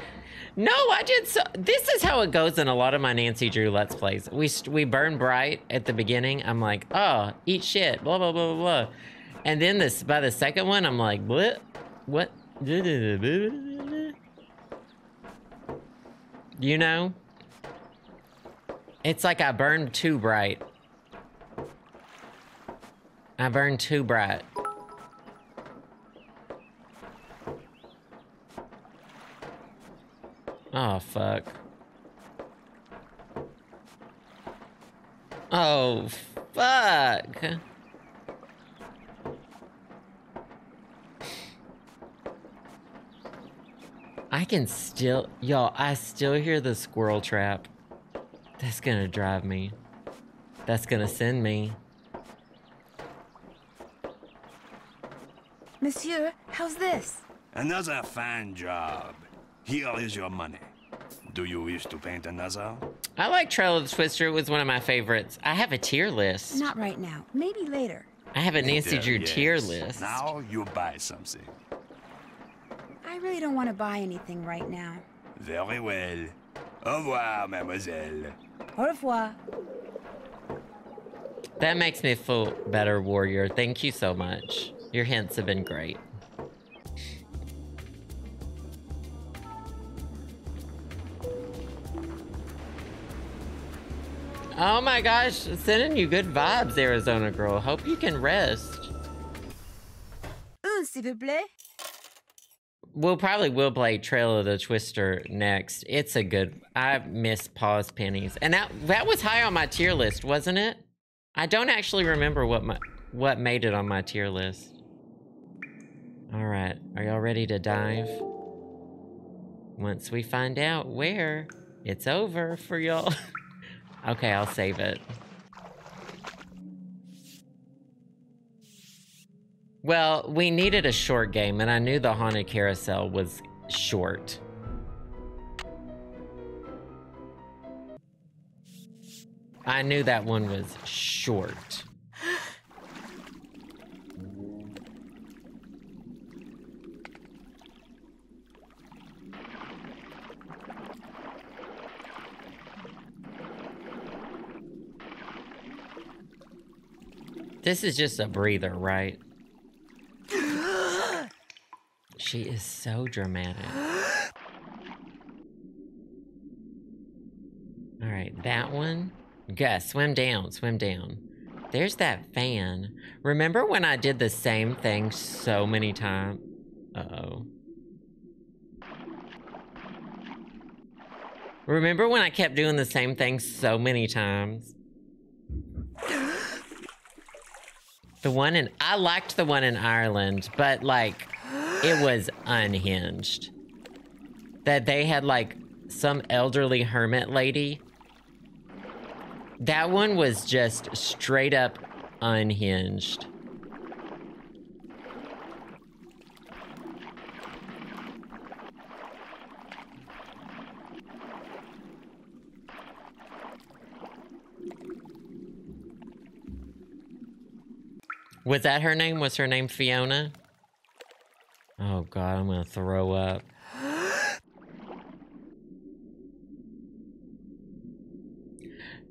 No, I did so. This is how it goes in a lot of my Nancy Drew Let's Plays. We burn bright at the beginning. I'm like, oh, eat shit, blah, blah, blah, blah, blah. And then this by the second one, I'm like, what? You know? It's like I burned too bright. I burned too bright. Oh, fuck. Oh, fuck. I can still, y'all, I still hear the squirrel trap. That's gonna drive me. That's gonna send me. Monsieur, how's this? Another fine job. Here is your money. Do you wish to paint another? I like Trail of the Twister. It was one of my favorites. I have a tier list. Not right now. Maybe later. I have a Nancy Drew tier list. Now you buy something. I really don't want to buy anything right now. Very well. Au revoir, mademoiselle. Au revoir. That makes me feel better, warrior. Thank you so much. Your hints have been great. Oh my gosh, sending you good vibes, Arizona girl. Hope you can rest. S'il vous plaît. We'll probably will play Trail of the Twister next. It's a good, I miss Paws Pennies. And that was high on my tier list, wasn't it? I don't actually remember what made it on my tier list. All right, are y'all ready to dive? Once we find out where, it's over for y'all. Okay, I'll save it. Well, we needed a short game, and I knew the Haunted Carousel was short. I knew that one was short. This is just a breather, right? She is so dramatic. All right, that one. Gus, swim down, swim down. There's that fan. Remember when I did the same thing so many times? Uh-oh. Remember when I kept doing the same thing so many times? The one in, I liked the one in Ireland, but like, it was unhinged. That they had like some elderly hermit lady. That one was just straight up unhinged. Was that her name? Was her name Fiona? Oh God, I'm gonna throw up.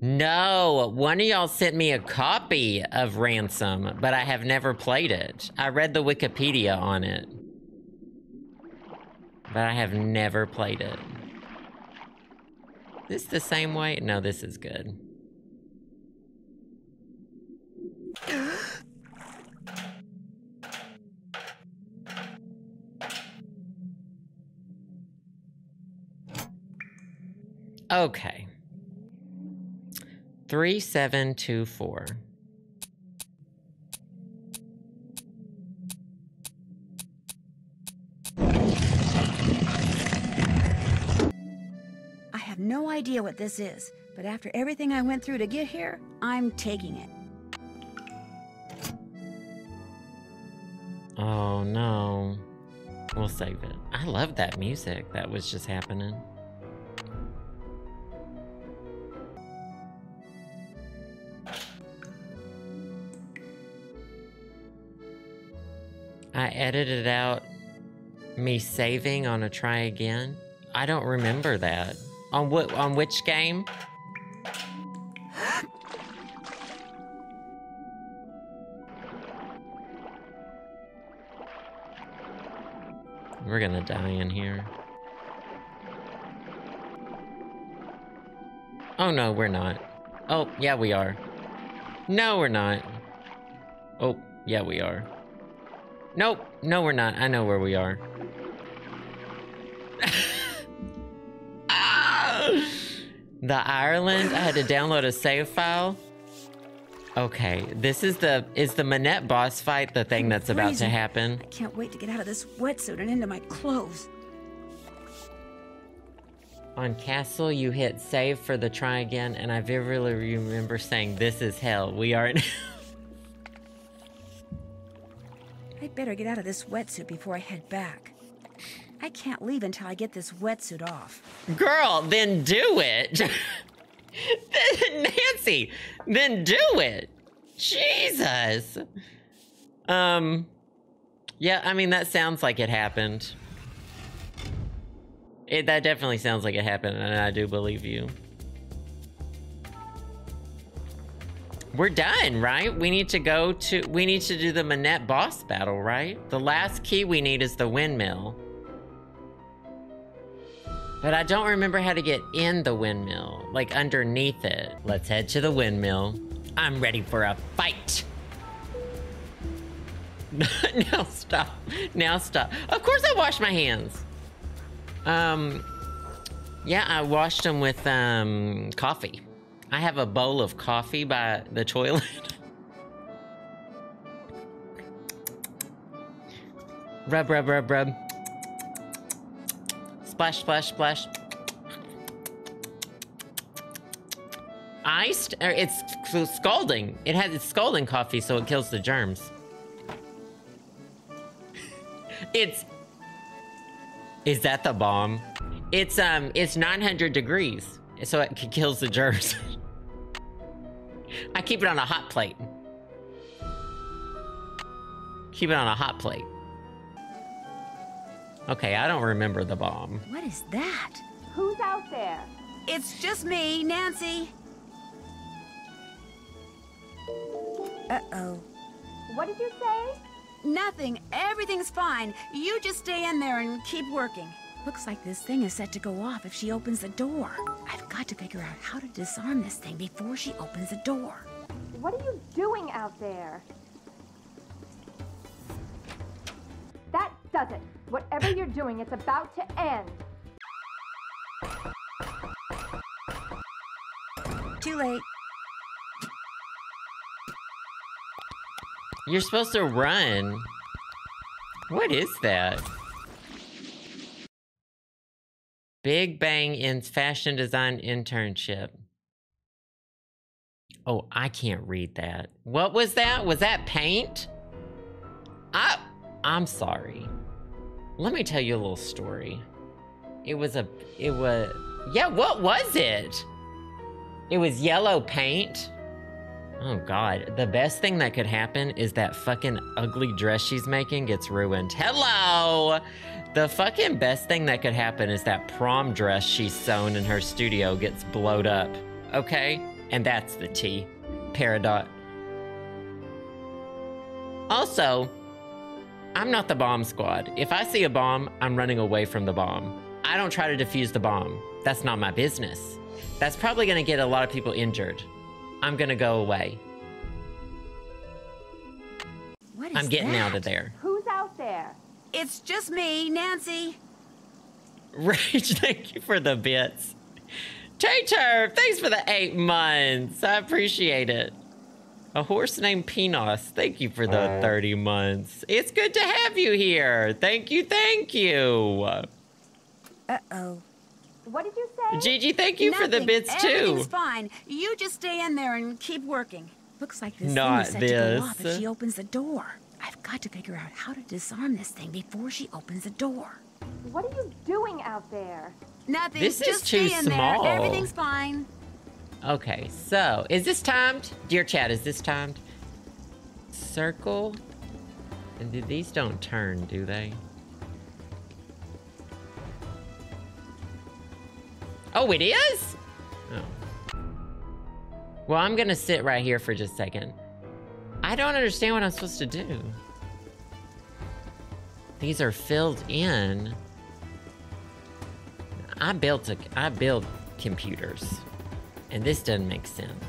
No, one of y'all sent me a copy of Ransom, but I have never played it. I read the Wikipedia on it, but I have never played it. Is this the same way? No, this is good. Okay. 3724. I have no idea what this is, but after everything I went through to get here, I'm taking it. Oh no. We'll save it. I love that music that was just happening. I edited out me saving on a try again. I don't remember that. On which game? We're gonna die in here. Oh no, we're not. Oh, yeah we are. No, we're not. Oh, yeah we are. Nope. No, we're not. I know where we are. The Ireland. I had to download a save file. Okay, this is the Minette boss fight, the thing that's about to happen. I can't wait to get out of this wetsuit and into my clothes. On Castle, you hit save for the try again, and I vividly remember saying, "This is hell. We are in hell." I'd better get out of this wetsuit before I head back. I can't leave until I get this wetsuit off. Girl, then do it. Nancy, then do it. Jesus. Yeah, I mean, that sounds like it happened. That definitely sounds like it happened, and I do believe you. We're done, right? We need to do the Minette boss battle, right? The last key we need is the windmill. But I don't remember how to get in the windmill, like underneath it. Let's head to the windmill. I'm ready for a fight. Now stop. Now stop. Of course I washed my hands. Yeah, I washed them with coffee. I have a bowl of coffee by the toilet. Rub, rub, rub, rub. Splash, splash, splash. Iced? It's scalding. It's scalding coffee, so it kills the germs. Is that the bomb? It's 900 degrees, so it kills the germs. I keep it on a hot plate. Keep it on a hot plate. Okay, I don't remember the bomb. What is that? Who's out there? It's just me, Nancy. Uh-oh. What did you say? Nothing. Everything's fine. You just stay in there and keep working. Looks like this thing is set to go off if she opens the door. I've got to figure out how to disarm this thing before she opens the door. What are you doing out there? That does it. Whatever you're doing, it's about to end. Too late. You're supposed to run. What is that? Big Bang ends fashion design internship. Oh, I can't read that. What was that? Was that paint? I'm sorry. Let me tell you a little story. Yeah, what was it? It was yellow paint. Oh God, the best thing that could happen is that fucking ugly dress she's making gets ruined. Hello! The fucking best thing that could happen is that prom dress she's sewn in her studio gets blowed up. Okay? And that's the tea. Peridot. Also, I'm not the bomb squad. If I see a bomb, I'm running away from the bomb. I don't try to defuse the bomb. That's not my business. That's probably gonna get a lot of people injured. I'm gonna go away. What is I'm getting that? Out of there. Who's out there? It's just me, Nancy. Rach, thank you for the bits. Tay Turf, thanks for the 8 months. I appreciate it. A horse named Pinos, thank you for the 30 months. It's good to have you here. Thank you, thank you. Uh-oh. What did you say? Gigi, thank you for the bits too. Everything's fine. You just stay in there and keep working. Looks like this thing is set to go off if she opens the door. I've got to figure out how to disarm this thing before she opens the door. What are you doing out there? Nothing. This is too small. Everything's fine. Okay, so is this timed? Dear chat, is this timed? Circle. And these don't turn, do they? Oh, it is? Oh. Well, I'm gonna sit right here for just a second. I don't understand what I'm supposed to do. These are filled in. I build computers. And this doesn't make sense.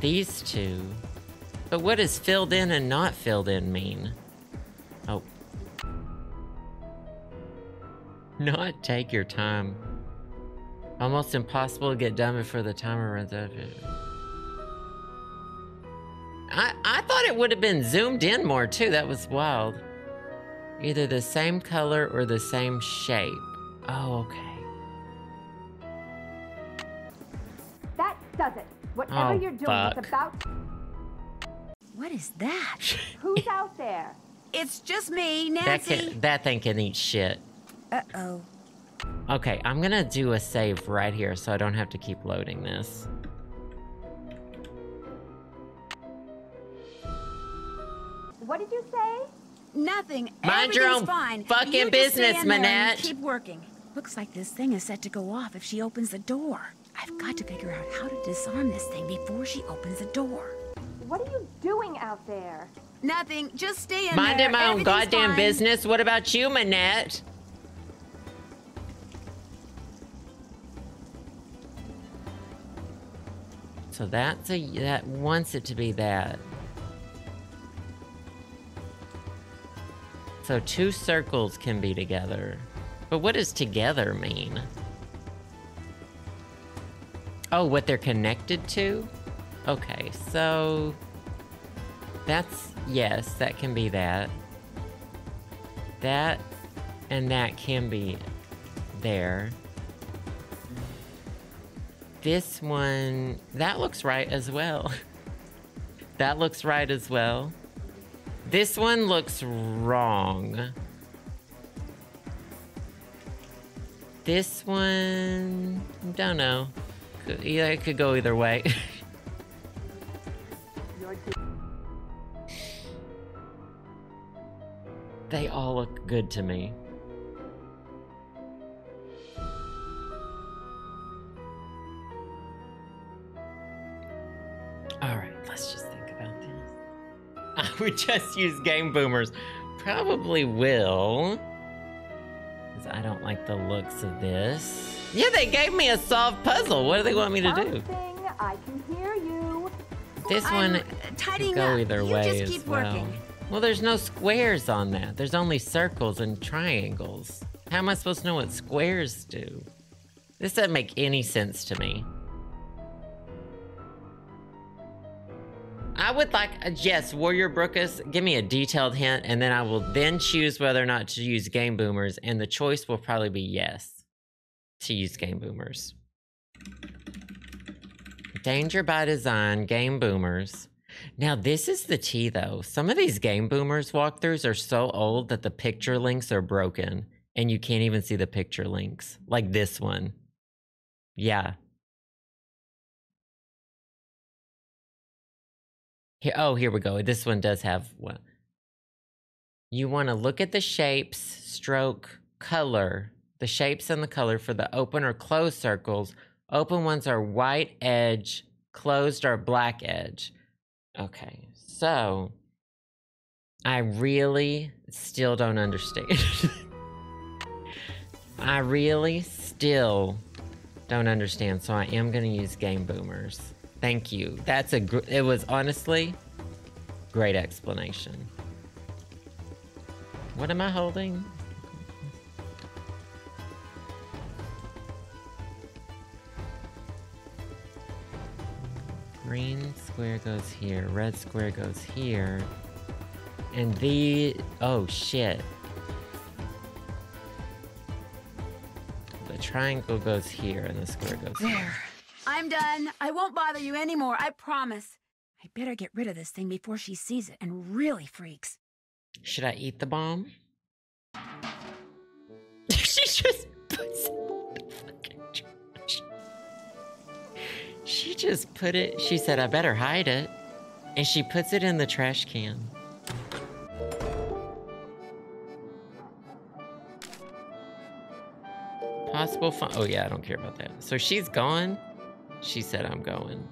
These two. But what does filled in and not filled in mean? Oh. Not take your time. Almost impossible to get done before the timer runs out. I thought it would have been zoomed in more too. That was wild. Either the same color or the same shape. Oh, okay. That does it. Whatever you're doing, it's about... What is that? Who's out there? It's just me, Nancy. That thing can eat shit. Uh-oh. Okay, I'm gonna do a save right here so I don't have to keep loading this. What did you say? Nothing. Mind your own fucking business, Minette. Keep working. Looks like this thing is set to go off if she opens the door. I've got to figure out how to disarm this thing before she opens the door. What are you doing out there? Nothing. Just stay in there. Minding my own goddamn business. What about you, Minette? So that's that wants it to be that. So two circles can be together. But what does together mean? Oh, what they're connected to? Okay, so... That's... Yes, that can be that. That and that can be there. This one... That looks right as well. That looks right as well. This one looks wrong. This one... Don't know. It could go either way. They all look good to me. Alright, let's just think about this. I would just use Game Boomers. Probably will. Because I don't like the looks of this. Yeah, they gave me a solved puzzle. What do they want me to do? I can hear you. This one could go either way as well. Well, there's no squares on that. There's only circles and triangles. How am I supposed to know what squares do? This doesn't make any sense to me. I would like, yes, Warrior Brookus, give me a detailed hint, and then I will then choose whether or not to use Game Boomers, and the choice will probably be yes, to use Game Boomers. Danger by Design, Game Boomers. Now this is the tea though. Some of these Game Boomers walkthroughs are so old that the picture links are broken, and you can't even see the picture links, like this one. Yeah. Here we go. This one does have one. You want to look at the shapes, stroke, color. The shapes and the color for the open or closed circles. Open ones are white edge, closed are black edge. Okay, so I really still don't understand. I really still don't understand, so I am going to use Game Boomers. Thank you. That's it was honestly great explanation. What am I holding? Green square goes here. Red square goes here. And the... oh shit. The triangle goes here and the square goes there. Here. I'm done. I won't bother you anymore, I promise. I better get rid of this thing before she sees it and really freaks. Should I eat the bomb? She just puts it in the fucking trash. She just put it, she said, I better hide it. And she puts it in the trash can. Possible fun. Oh yeah, I don't care about that. So she's gone. She said, I'm going.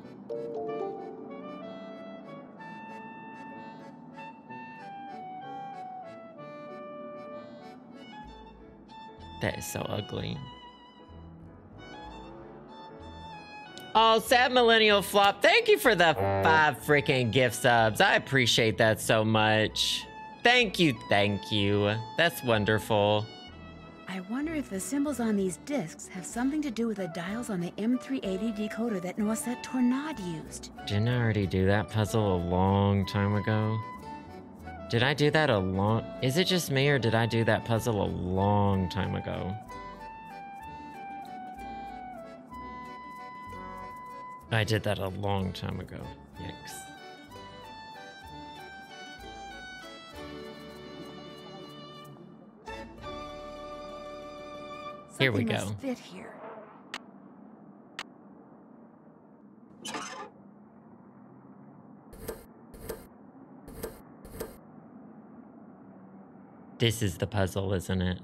That is so ugly. Oh, sad millennial flop. Thank you for the 5 freaking gift subs. I appreciate that so much. Thank you. Thank you. That's wonderful. I wonder if the symbols on these discs have something to do with the dials on the M380 decoder that Noisette Tornade used. Didn't I already do that puzzle a long time ago? Did I do that a long... is it just me or did I do that puzzle a long time ago? I did that a long time ago. Yikes. Something here we go. Fit here. This is the puzzle, isn't it?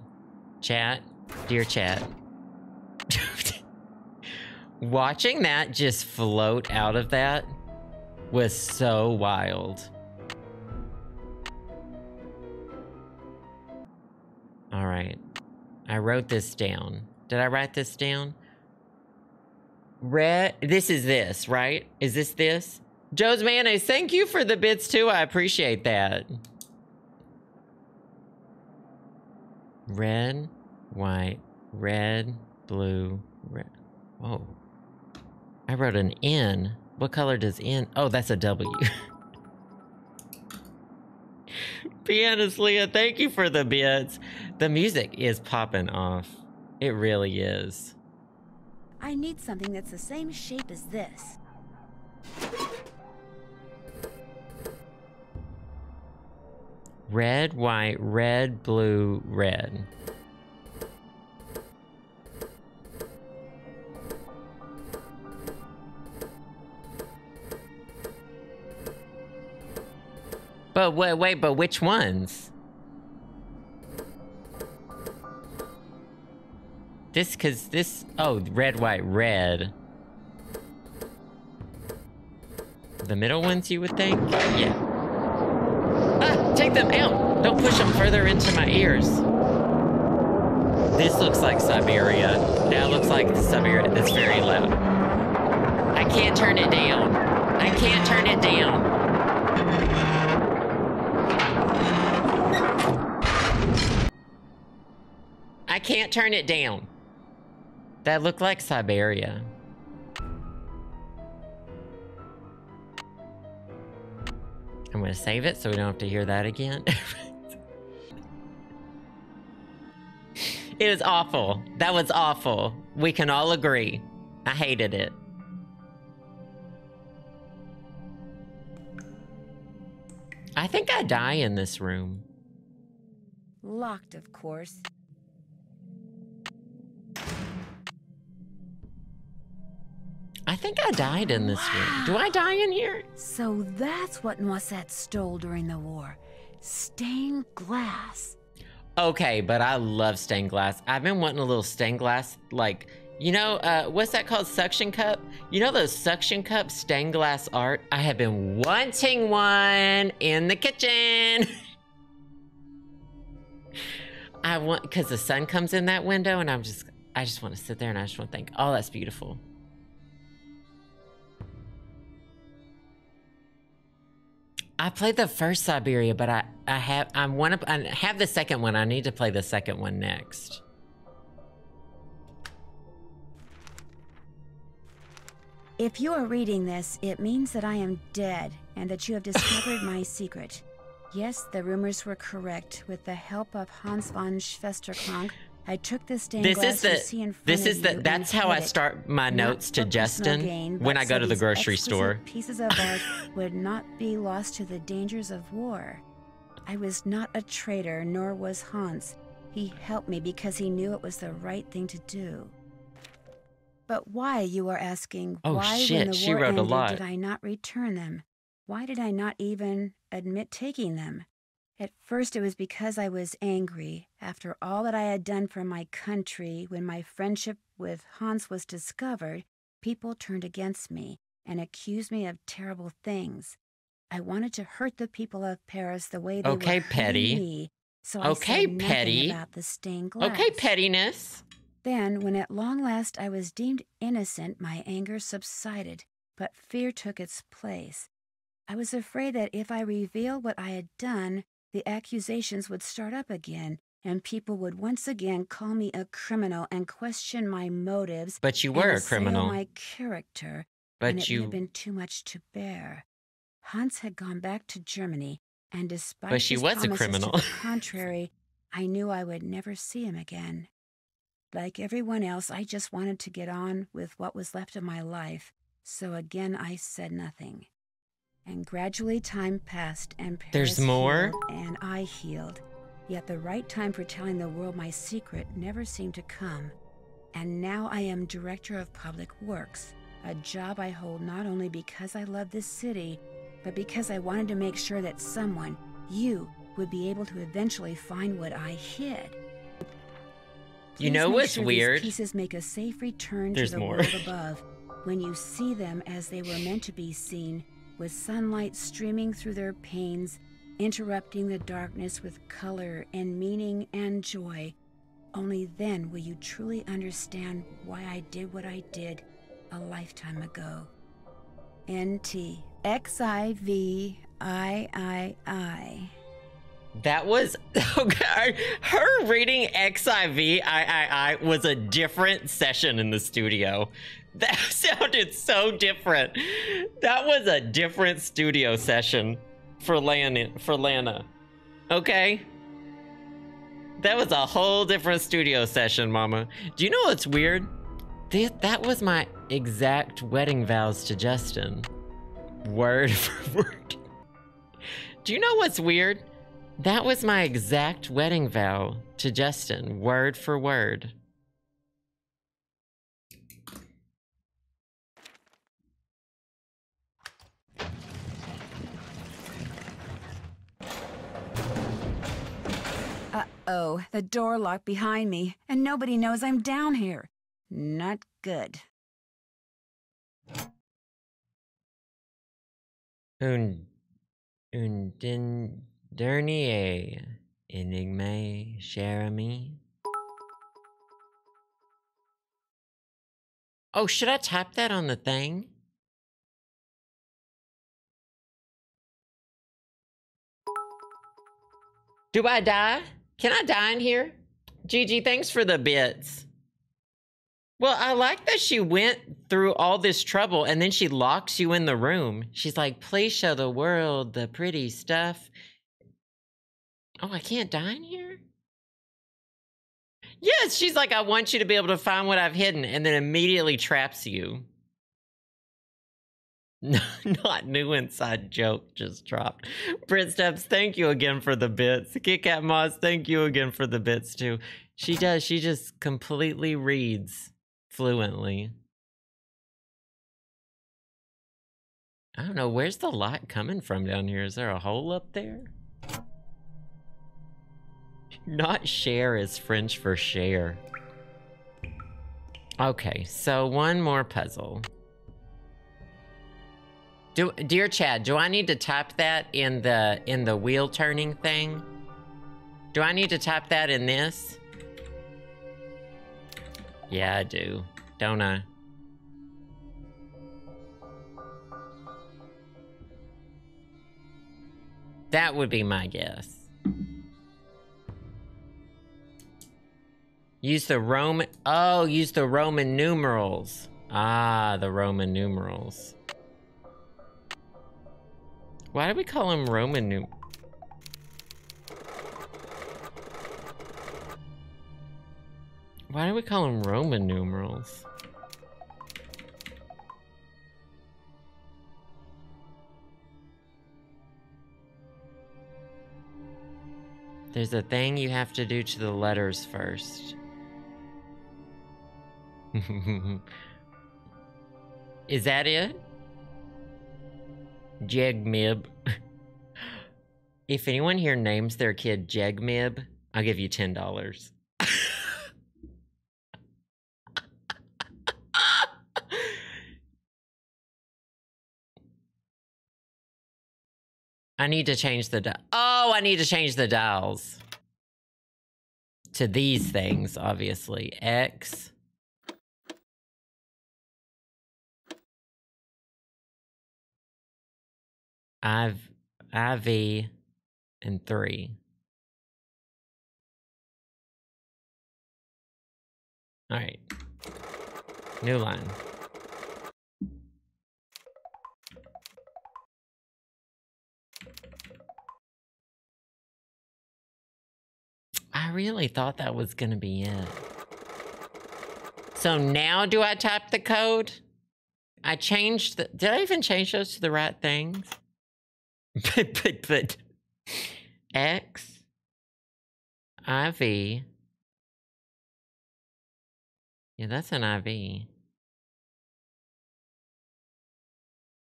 Chat, dear chat. Watching that just float out of that was so wild. All right, I wrote this down. Did I write this down? Red, this is this, right? Is this? Joe's Mayonnaise, thank you for the bits too. I appreciate that. Red, white, red, blue, red. Whoa. I wrote an N. What color does N? Oh, that's a W. Pianist Leah, thank you for the bits. The music is popping off. It really is. I need something that's the same shape as this. Red, white, red, blue, red. But wait, but which ones? This, cause this, oh, red, white, red. The middle ones you would think? Yeah. Take them out! Don't push them further into my ears. This looks like Siberia. That looks like Siberia. That's very loud. I can't turn it down. I can't turn it down. I can't turn it down. That looked like Siberia. I'm gonna save it so we don't have to hear that again. It was awful. That was awful. We can all agree. I hated it. I think I die in this room. Locked, of course. I think I died in this room. Do I die in here? So that's what Noisette stole during the war. Stained glass. Okay, but I love stained glass. I've been wanting a little stained glass, like, you know, what's that called? Suction cup? You know those suction cup stained glass art? I have been wanting one in the kitchen. I want, because the sun comes in that window and I just want to sit there and I just want to think, oh, that's beautiful. I played the first Siberia, but I have the second one. I need to play the second one next. If you are reading this, it means that I am dead and that you have discovered my secret. Yes, the rumors were correct. With the help of Hans von Schwesterkrank, I took this stained glass you see in front of you. That's how I start my notes to Justin when I go to the grocery store. Pieces of art would not be lost to the dangers of war. I was not a traitor, nor was Hans. He helped me because he knew it was the right thing to do. But why, you are asking, why when the war ended did I not return them? Why did I not even admit taking them? At first it was because I was angry. After all that I had done for my country, when my friendship with Hans was discovered, people turned against me and accused me of terrible things. I wanted to hurt the people of Paris the way they were hurting me, so I said nothing about the stained glass. Then, when at long last I was deemed innocent, my anger subsided, but fear took its place. I was afraid that if I revealed what I had done, the accusations would start up again, and people would once again call me a criminal and question my motives. But you were a criminal. My character. But you. It had been too much to bear. Hans had gone back to Germany, and despite his promises to the contrary, I knew I would never see him again. Like everyone else, I just wanted to get on with what was left of my life, so again I said nothing. And gradually time passed, and Paris and I healed. Yet the right time for telling the world my secret never seemed to come. And now I am director of public works, a job I hold not only because I love this city, but because I wanted to make sure that someone, you, would be able to eventually find what I hid. You know what's weird? These pieces make a safe return to the world above when you see them as they were meant to be seen, with sunlight streaming through their panes, interrupting the darkness with color and meaning and joy. Only then will you truly understand why I did what I did a lifetime ago. NT XIVIII. That was her reading XIVIII was a different session in the studio. That sounded so different. That was a different studio session for Lana. Okay. That was a whole different studio session, Mama. Do you know what's weird? That was my exact wedding vows to Justin. Word for word. Do you know what's weird? That was my exact wedding vow to Justin, word for word. Uh-oh, the door locked behind me, and nobody knows I'm down here. Not good. Dernier enigme, cher ami. Oh, should I type that on the thing? Do I die? Can I die in here? Gigi, thanks for the bits. Well, I like that she went through all this trouble and then she locks you in the room. She's like, please show the world the pretty stuff. Oh, I can't die in here? Yes, she's like, I want you to be able to find what I've hidden, and then immediately traps you. Not new inside joke just dropped. Brit Steps, thank you again for the bits. Kit Kat Moss, thank you again for the bits too. She does, she just completely reads fluently. I don't know, where's the light coming from down here? Is there a hole up there? Not share is French for share. Okay, so one more puzzle. Dear Chad, do I need to type that in the wheel turning thing? Do I need to type that in this? Yeah, I do, don't I? That would be my guess. Use the Roman, use the Roman numerals. Ah, the Roman numerals. Why do we call them Roman numerals? Why do we call them Roman numerals? There's a thing you have to do to the letters first. Is that it? Jegmib. If anyone here names their kid Jegmib, I'll give you $10. I need to change the I need to change the dials to these things, obviously. X. IV and 3. All right. New line. I really thought that was going to be it. So now do I type the code? I changed the... Did I even change those to the right things? But X, IV. Yeah, that's an IV.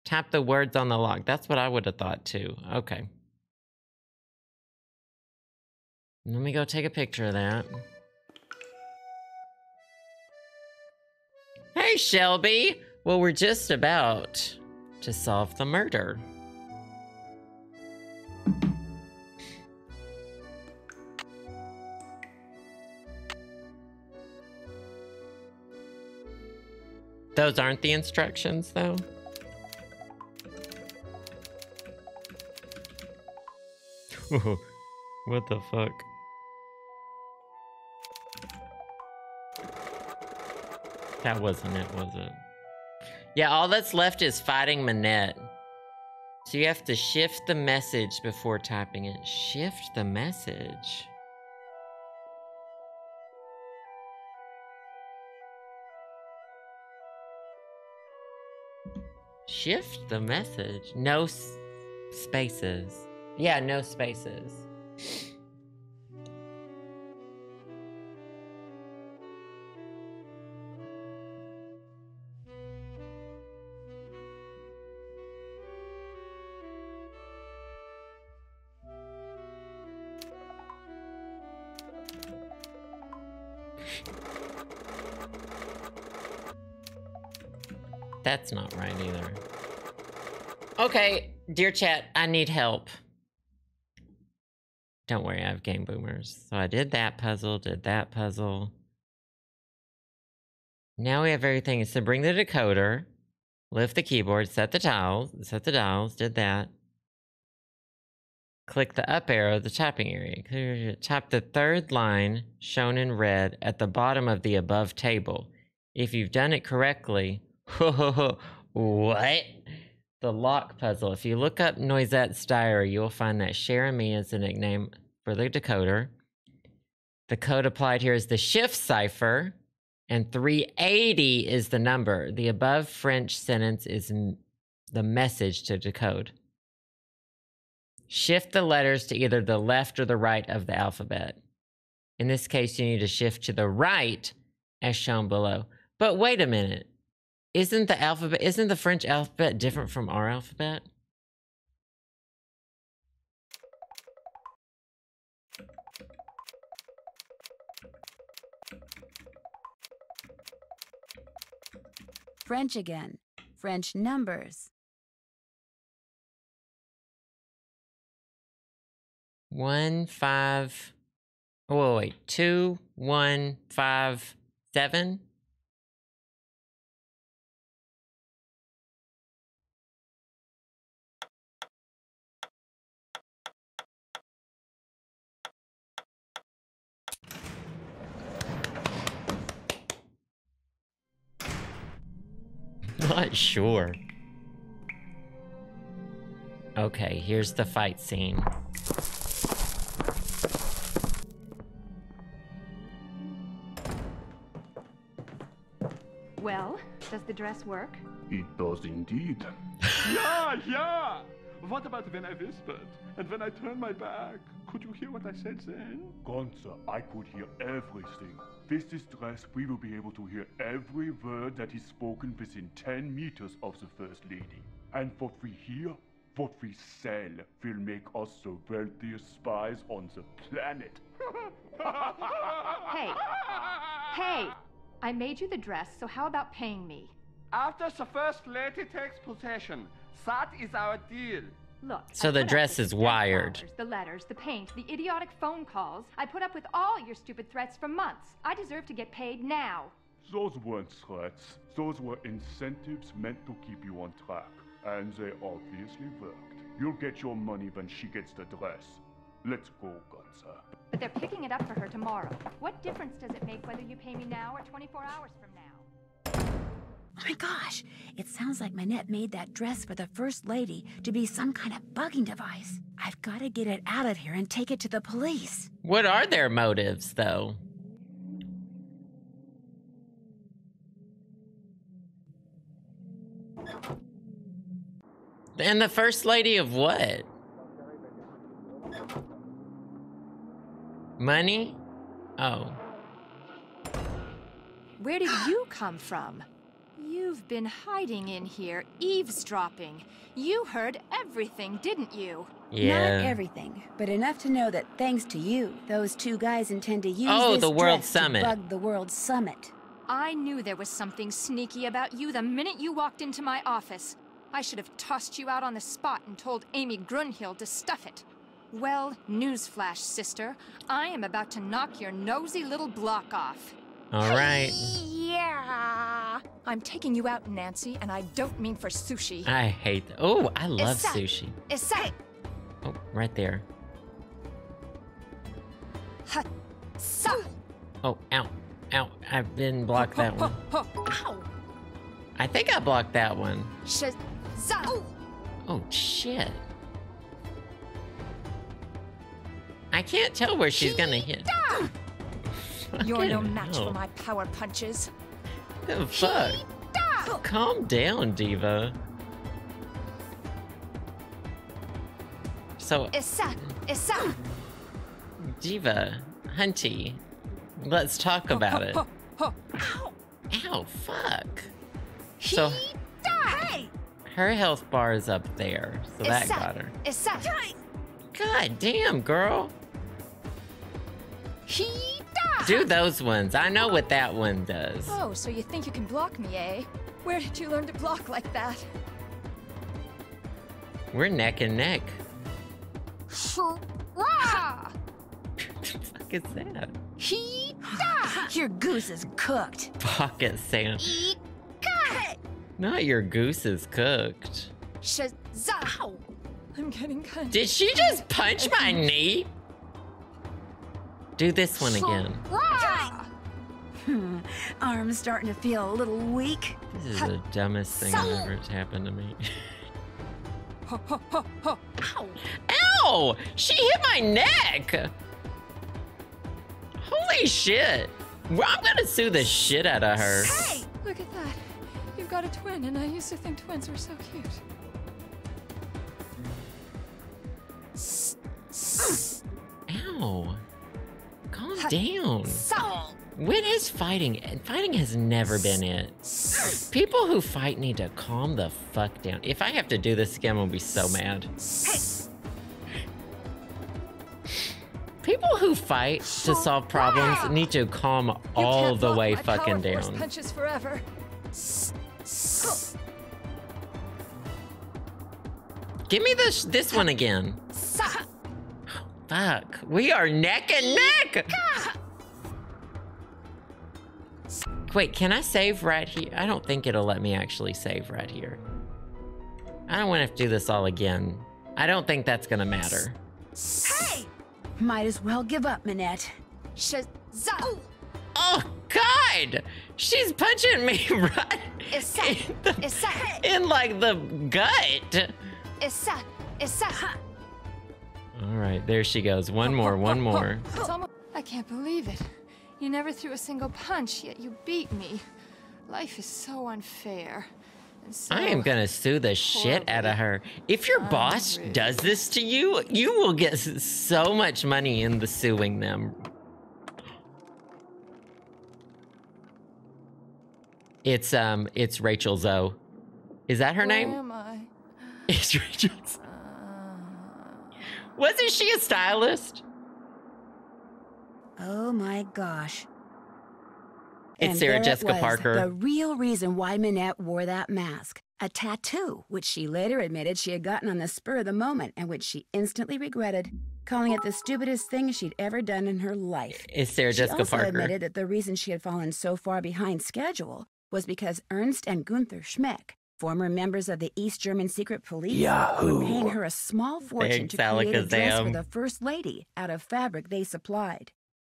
Tap the words on the lock. That's what I would have thought too. Okay. Let me go take a picture of that. Hey, Shelby. Well, we're just about to solve the murder. Those aren't the instructions, though. What the fuck? That wasn't it, was it? Yeah, all that's left is fighting Minette. So you have to shift the message before typing it. Shift the message? Shift the message. No spaces. Yeah, no spaces. That's not right either. Okay, dear chat, I need help. Don't worry, I have game boomers. So I did that puzzle. Now we have everything. So bring the decoder, lift the keyboard, set the dials, did that. Click the up arrow, the typing area. Type the third line shown in red at the bottom of the above table. If you've done it correctly, what? The lock puzzle. If you look up Noisette's diary, you'll find that Cher and Me is the nickname for the decoder. The code applied here is the shift cipher, and 380 is the number. The above French sentence is the message to decode. Shift the letters to either the left or the right of the alphabet. In this case, you need to shift to the right, as shown below. But wait a minute. Isn't the French alphabet different from our alphabet? French again. French numbers. 1, 5. Oh wait, 2, 1, 5, 7. Not sure. Okay, here's the fight scene. Well, does the dress work? It does indeed. Yeah, yeah! What about when I whispered and when I turned my back? Could you hear what I said then? Gunther, I could hear everything. With this dress, we will be able to hear every word that is spoken within 10 meters of the First Lady. And what we hear, what we sell, will make us the wealthiest spies on the planet. Hey, hey, I made you the dress, so how about paying me? After the First Lady takes possession, that is our deal. Look, so the dress is wired. The letters, the paint, the idiotic phone calls. I put up with all your stupid threats for months. I deserve to get paid now. Those weren't threats. Those were incentives meant to keep you on track. And they obviously worked. You'll get your money when she gets the dress. Let's go, Gunther. But they're picking it up for her tomorrow. What difference does it make whether you pay me now or 24 hours from now? Oh my gosh, it sounds like Minette made that dress for the First Lady to be some kind of bugging device. I've got to get it out of here and take it to the police. What are their motives, though? And the First Lady of what? Money? Oh. Where did you come from? You've been hiding in here, eavesdropping. You heard everything, didn't you? Yeah. Not everything, but enough to know that thanks to you, those two guys intend to use this dress to bug the World Summit. I knew there was something sneaky about you the minute you walked into my office. I should have tossed you out on the spot and told Amy Grunhild to stuff it. Well, newsflash, sister. I am about to knock your nosy little block off. All right. Yeah. I'm taking you out, Nancy, and I don't mean for sushi. I hate that. Oh, I love sushi. Oh, right there. Oh, ow. Ow. I didn't block that one. Ow. I think I blocked that one. Oh, shit. I can't tell where she's gonna hit. You're no match for my power punches. The fuck? Calm down, diva. So... Diva, Hunty, let's talk about it. Ow, fuck. So... Her health bar is up there, so that got her. God damn, girl. Do those ones. I know what that one does. Oh, so you think you can block me, eh? Where did you learn to block like that? We're neck and neck. What the fuck is that? Your goose is cooked. Pocket sand. Not your goose is cooked. I'm getting cut. Did she just punch my knee? Do this one again. Arm's starting to feel a little weak. This is the dumbest thing that ever has happened to me. Ow! Ow! She hit my neck! Holy shit! I'm gonna sue the shit out of her. Hey! Look at that. You've got a twin, and I used to think twins were so cute. Ow. Calm down. When is fighting? Fighting has never been it. People who fight need to calm the fuck down. If I have to do this again, I'll be so mad. People who fight to solve problems need to calm all the way fucking down. Punches forever. Give me this one again. Fuck, we are neck and neck! Wait, can I save right here? I don't think it'll let me actually save right here. I don't want to have to do this all again. I don't think that's gonna matter. Hey! Might as well give up, Minette. Oh, God! She's punching me right in like the gut. All right, there she goes. One more, one more. I can't believe it. You never threw a single punch, yet you beat me. Life is so unfair. So I am gonna sue the shit out of her. If your boss does this to you, you will get so much money in the suing them. It's Rachel Zoe. Is that her name? Where am I? It's Rachel Zoe. Wasn't she a stylist? Oh my gosh. It's Sarah Jessica Parker. The real reason why Minette wore that mask, a tattoo, which she later admitted she had gotten on the spur of the moment and which she instantly regretted, calling it the stupidest thing she'd ever done in her life. It's Sarah Jessica Parker. She also admitted that the reason she had fallen so far behind schedule was because Ernst and Gunther Schmeck, former members of the East German secret police, were paying her a small fortune to create a dress for the First Lady out of fabric they supplied.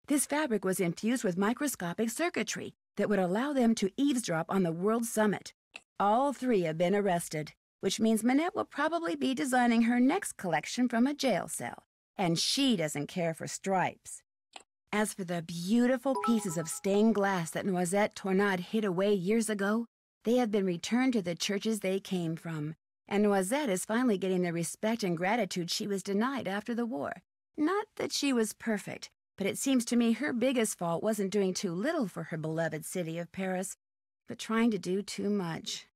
This fabric was infused with microscopic circuitry that would allow them to eavesdrop on the World Summit. All three have been arrested, which means Minette will probably be designing her next collection from a jail cell, and she doesn't care for stripes. As for the beautiful pieces of stained glass that Noisette Tornade hid away years ago, they have been returned to the churches they came from, and Noisette is finally getting the respect and gratitude she was denied after the war. Not that she was perfect, but it seems to me her biggest fault wasn't doing too little for her beloved city of Paris, but trying to do too much.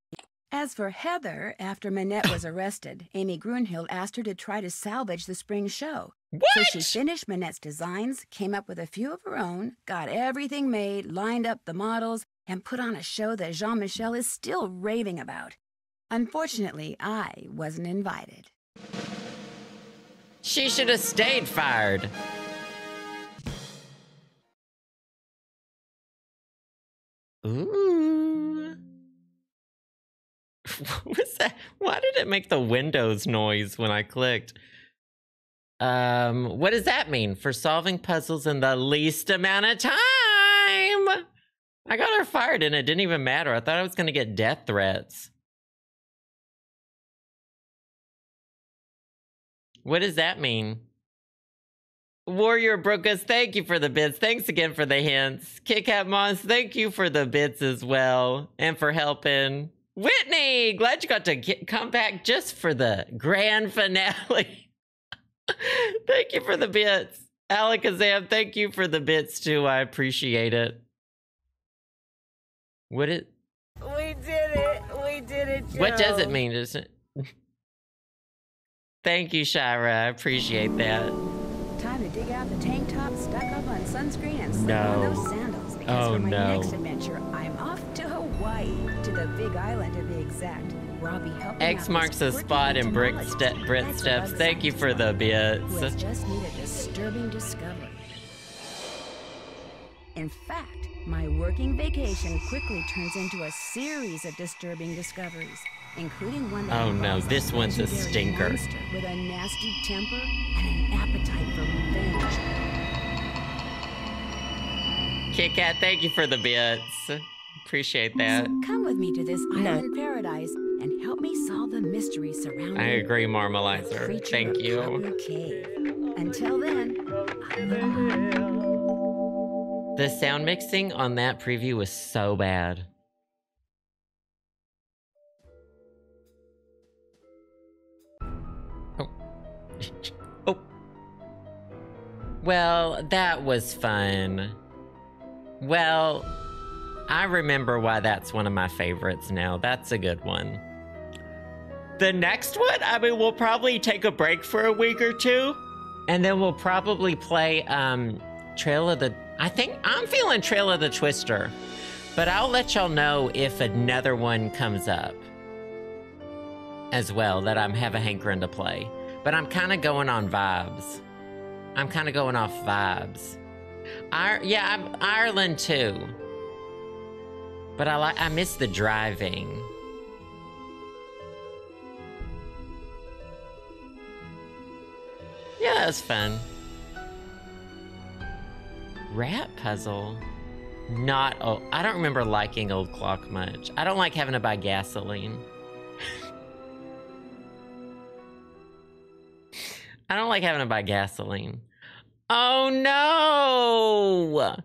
As for Heather, after Minette was arrested, Amy Grunhild asked her to try to salvage the spring show. What? So she finished Minette's designs, came up with a few of her own, got everything made, lined up the models, and put on a show that Jean-Michel is still raving about. Unfortunately, I wasn't invited. She should have stayed fired. Ooh. What was that? Why did it make the Windows noise when I clicked? What does that mean? For solving puzzles in the least amount of time. I got her fired and it didn't even matter. I thought I was going to get death threats. What does that mean? Warrior Brookus, thank you for the bits. Thanks again for the hints. Kit Kat Mons, thank you for the bits as well. And for helping. Whitney, glad you got to come back just for the grand finale. Thank you for the bits. Alakazam, thank you for the bits too. I appreciate it. What it? We did it. We did it, Joe. What does it mean? Does it? Thank you, Shira. I appreciate that. Time to dig out the tank top, stock up on sunscreen, and slip on those sandals. Because for my next adventure, I'm off to Hawaii, to the Big Island to be exact. Where I'll be helping X marks the spot in Brit Steps. Thank you for the bits. We just need a disturbing discovery. In fact, my working vacation quickly turns into a series of disturbing discoveries, including one that this one's a stinker. With a nasty temper and an appetite for revenge. Kit Kat, thank you for the bits. Appreciate that. So come with me to this island paradise and help me solve the mystery surrounding. I agree, Marmalizer. Thank you. Cave. Until then, the sound mixing on that preview was so bad. Oh. Well, that was fun. Well, I remember why that's one of my favorites now. That's a good one. The next one, I mean, we'll probably take a break for a week or two, and then we'll probably play Trail of the... I think I'm feeling Trail of the Twister, but I'll let y'all know if another one comes up as well that I'm have a hankering to play. But I'm kind of going on vibes. I'm kind of going off vibes. Ireland too. But I miss the driving. Yeah, that was fun. Rat puzzle. Not old. I don't remember liking Old Clock much. I don't like having to buy gasoline. I don't like having to buy gasoline. Oh no!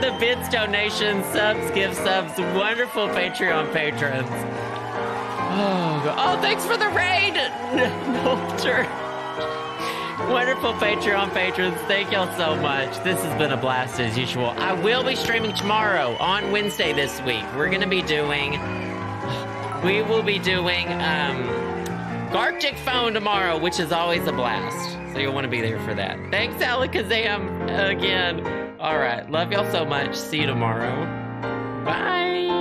the bits, donations, subs, gift subs, wonderful Patreon patrons. Oh, God. Oh, thanks for the raid, Nolter. Wonderful Patreon patrons, thank y'all so much. This has been a blast as usual. I will be streaming tomorrow on Wednesday this week. We're gonna be doing, we will be doing Gartic Phone tomorrow, which is always a blast. So you'll want to be there for that. Thanks, Alakazam, again. All right, love y'all so much. See you tomorrow. Bye.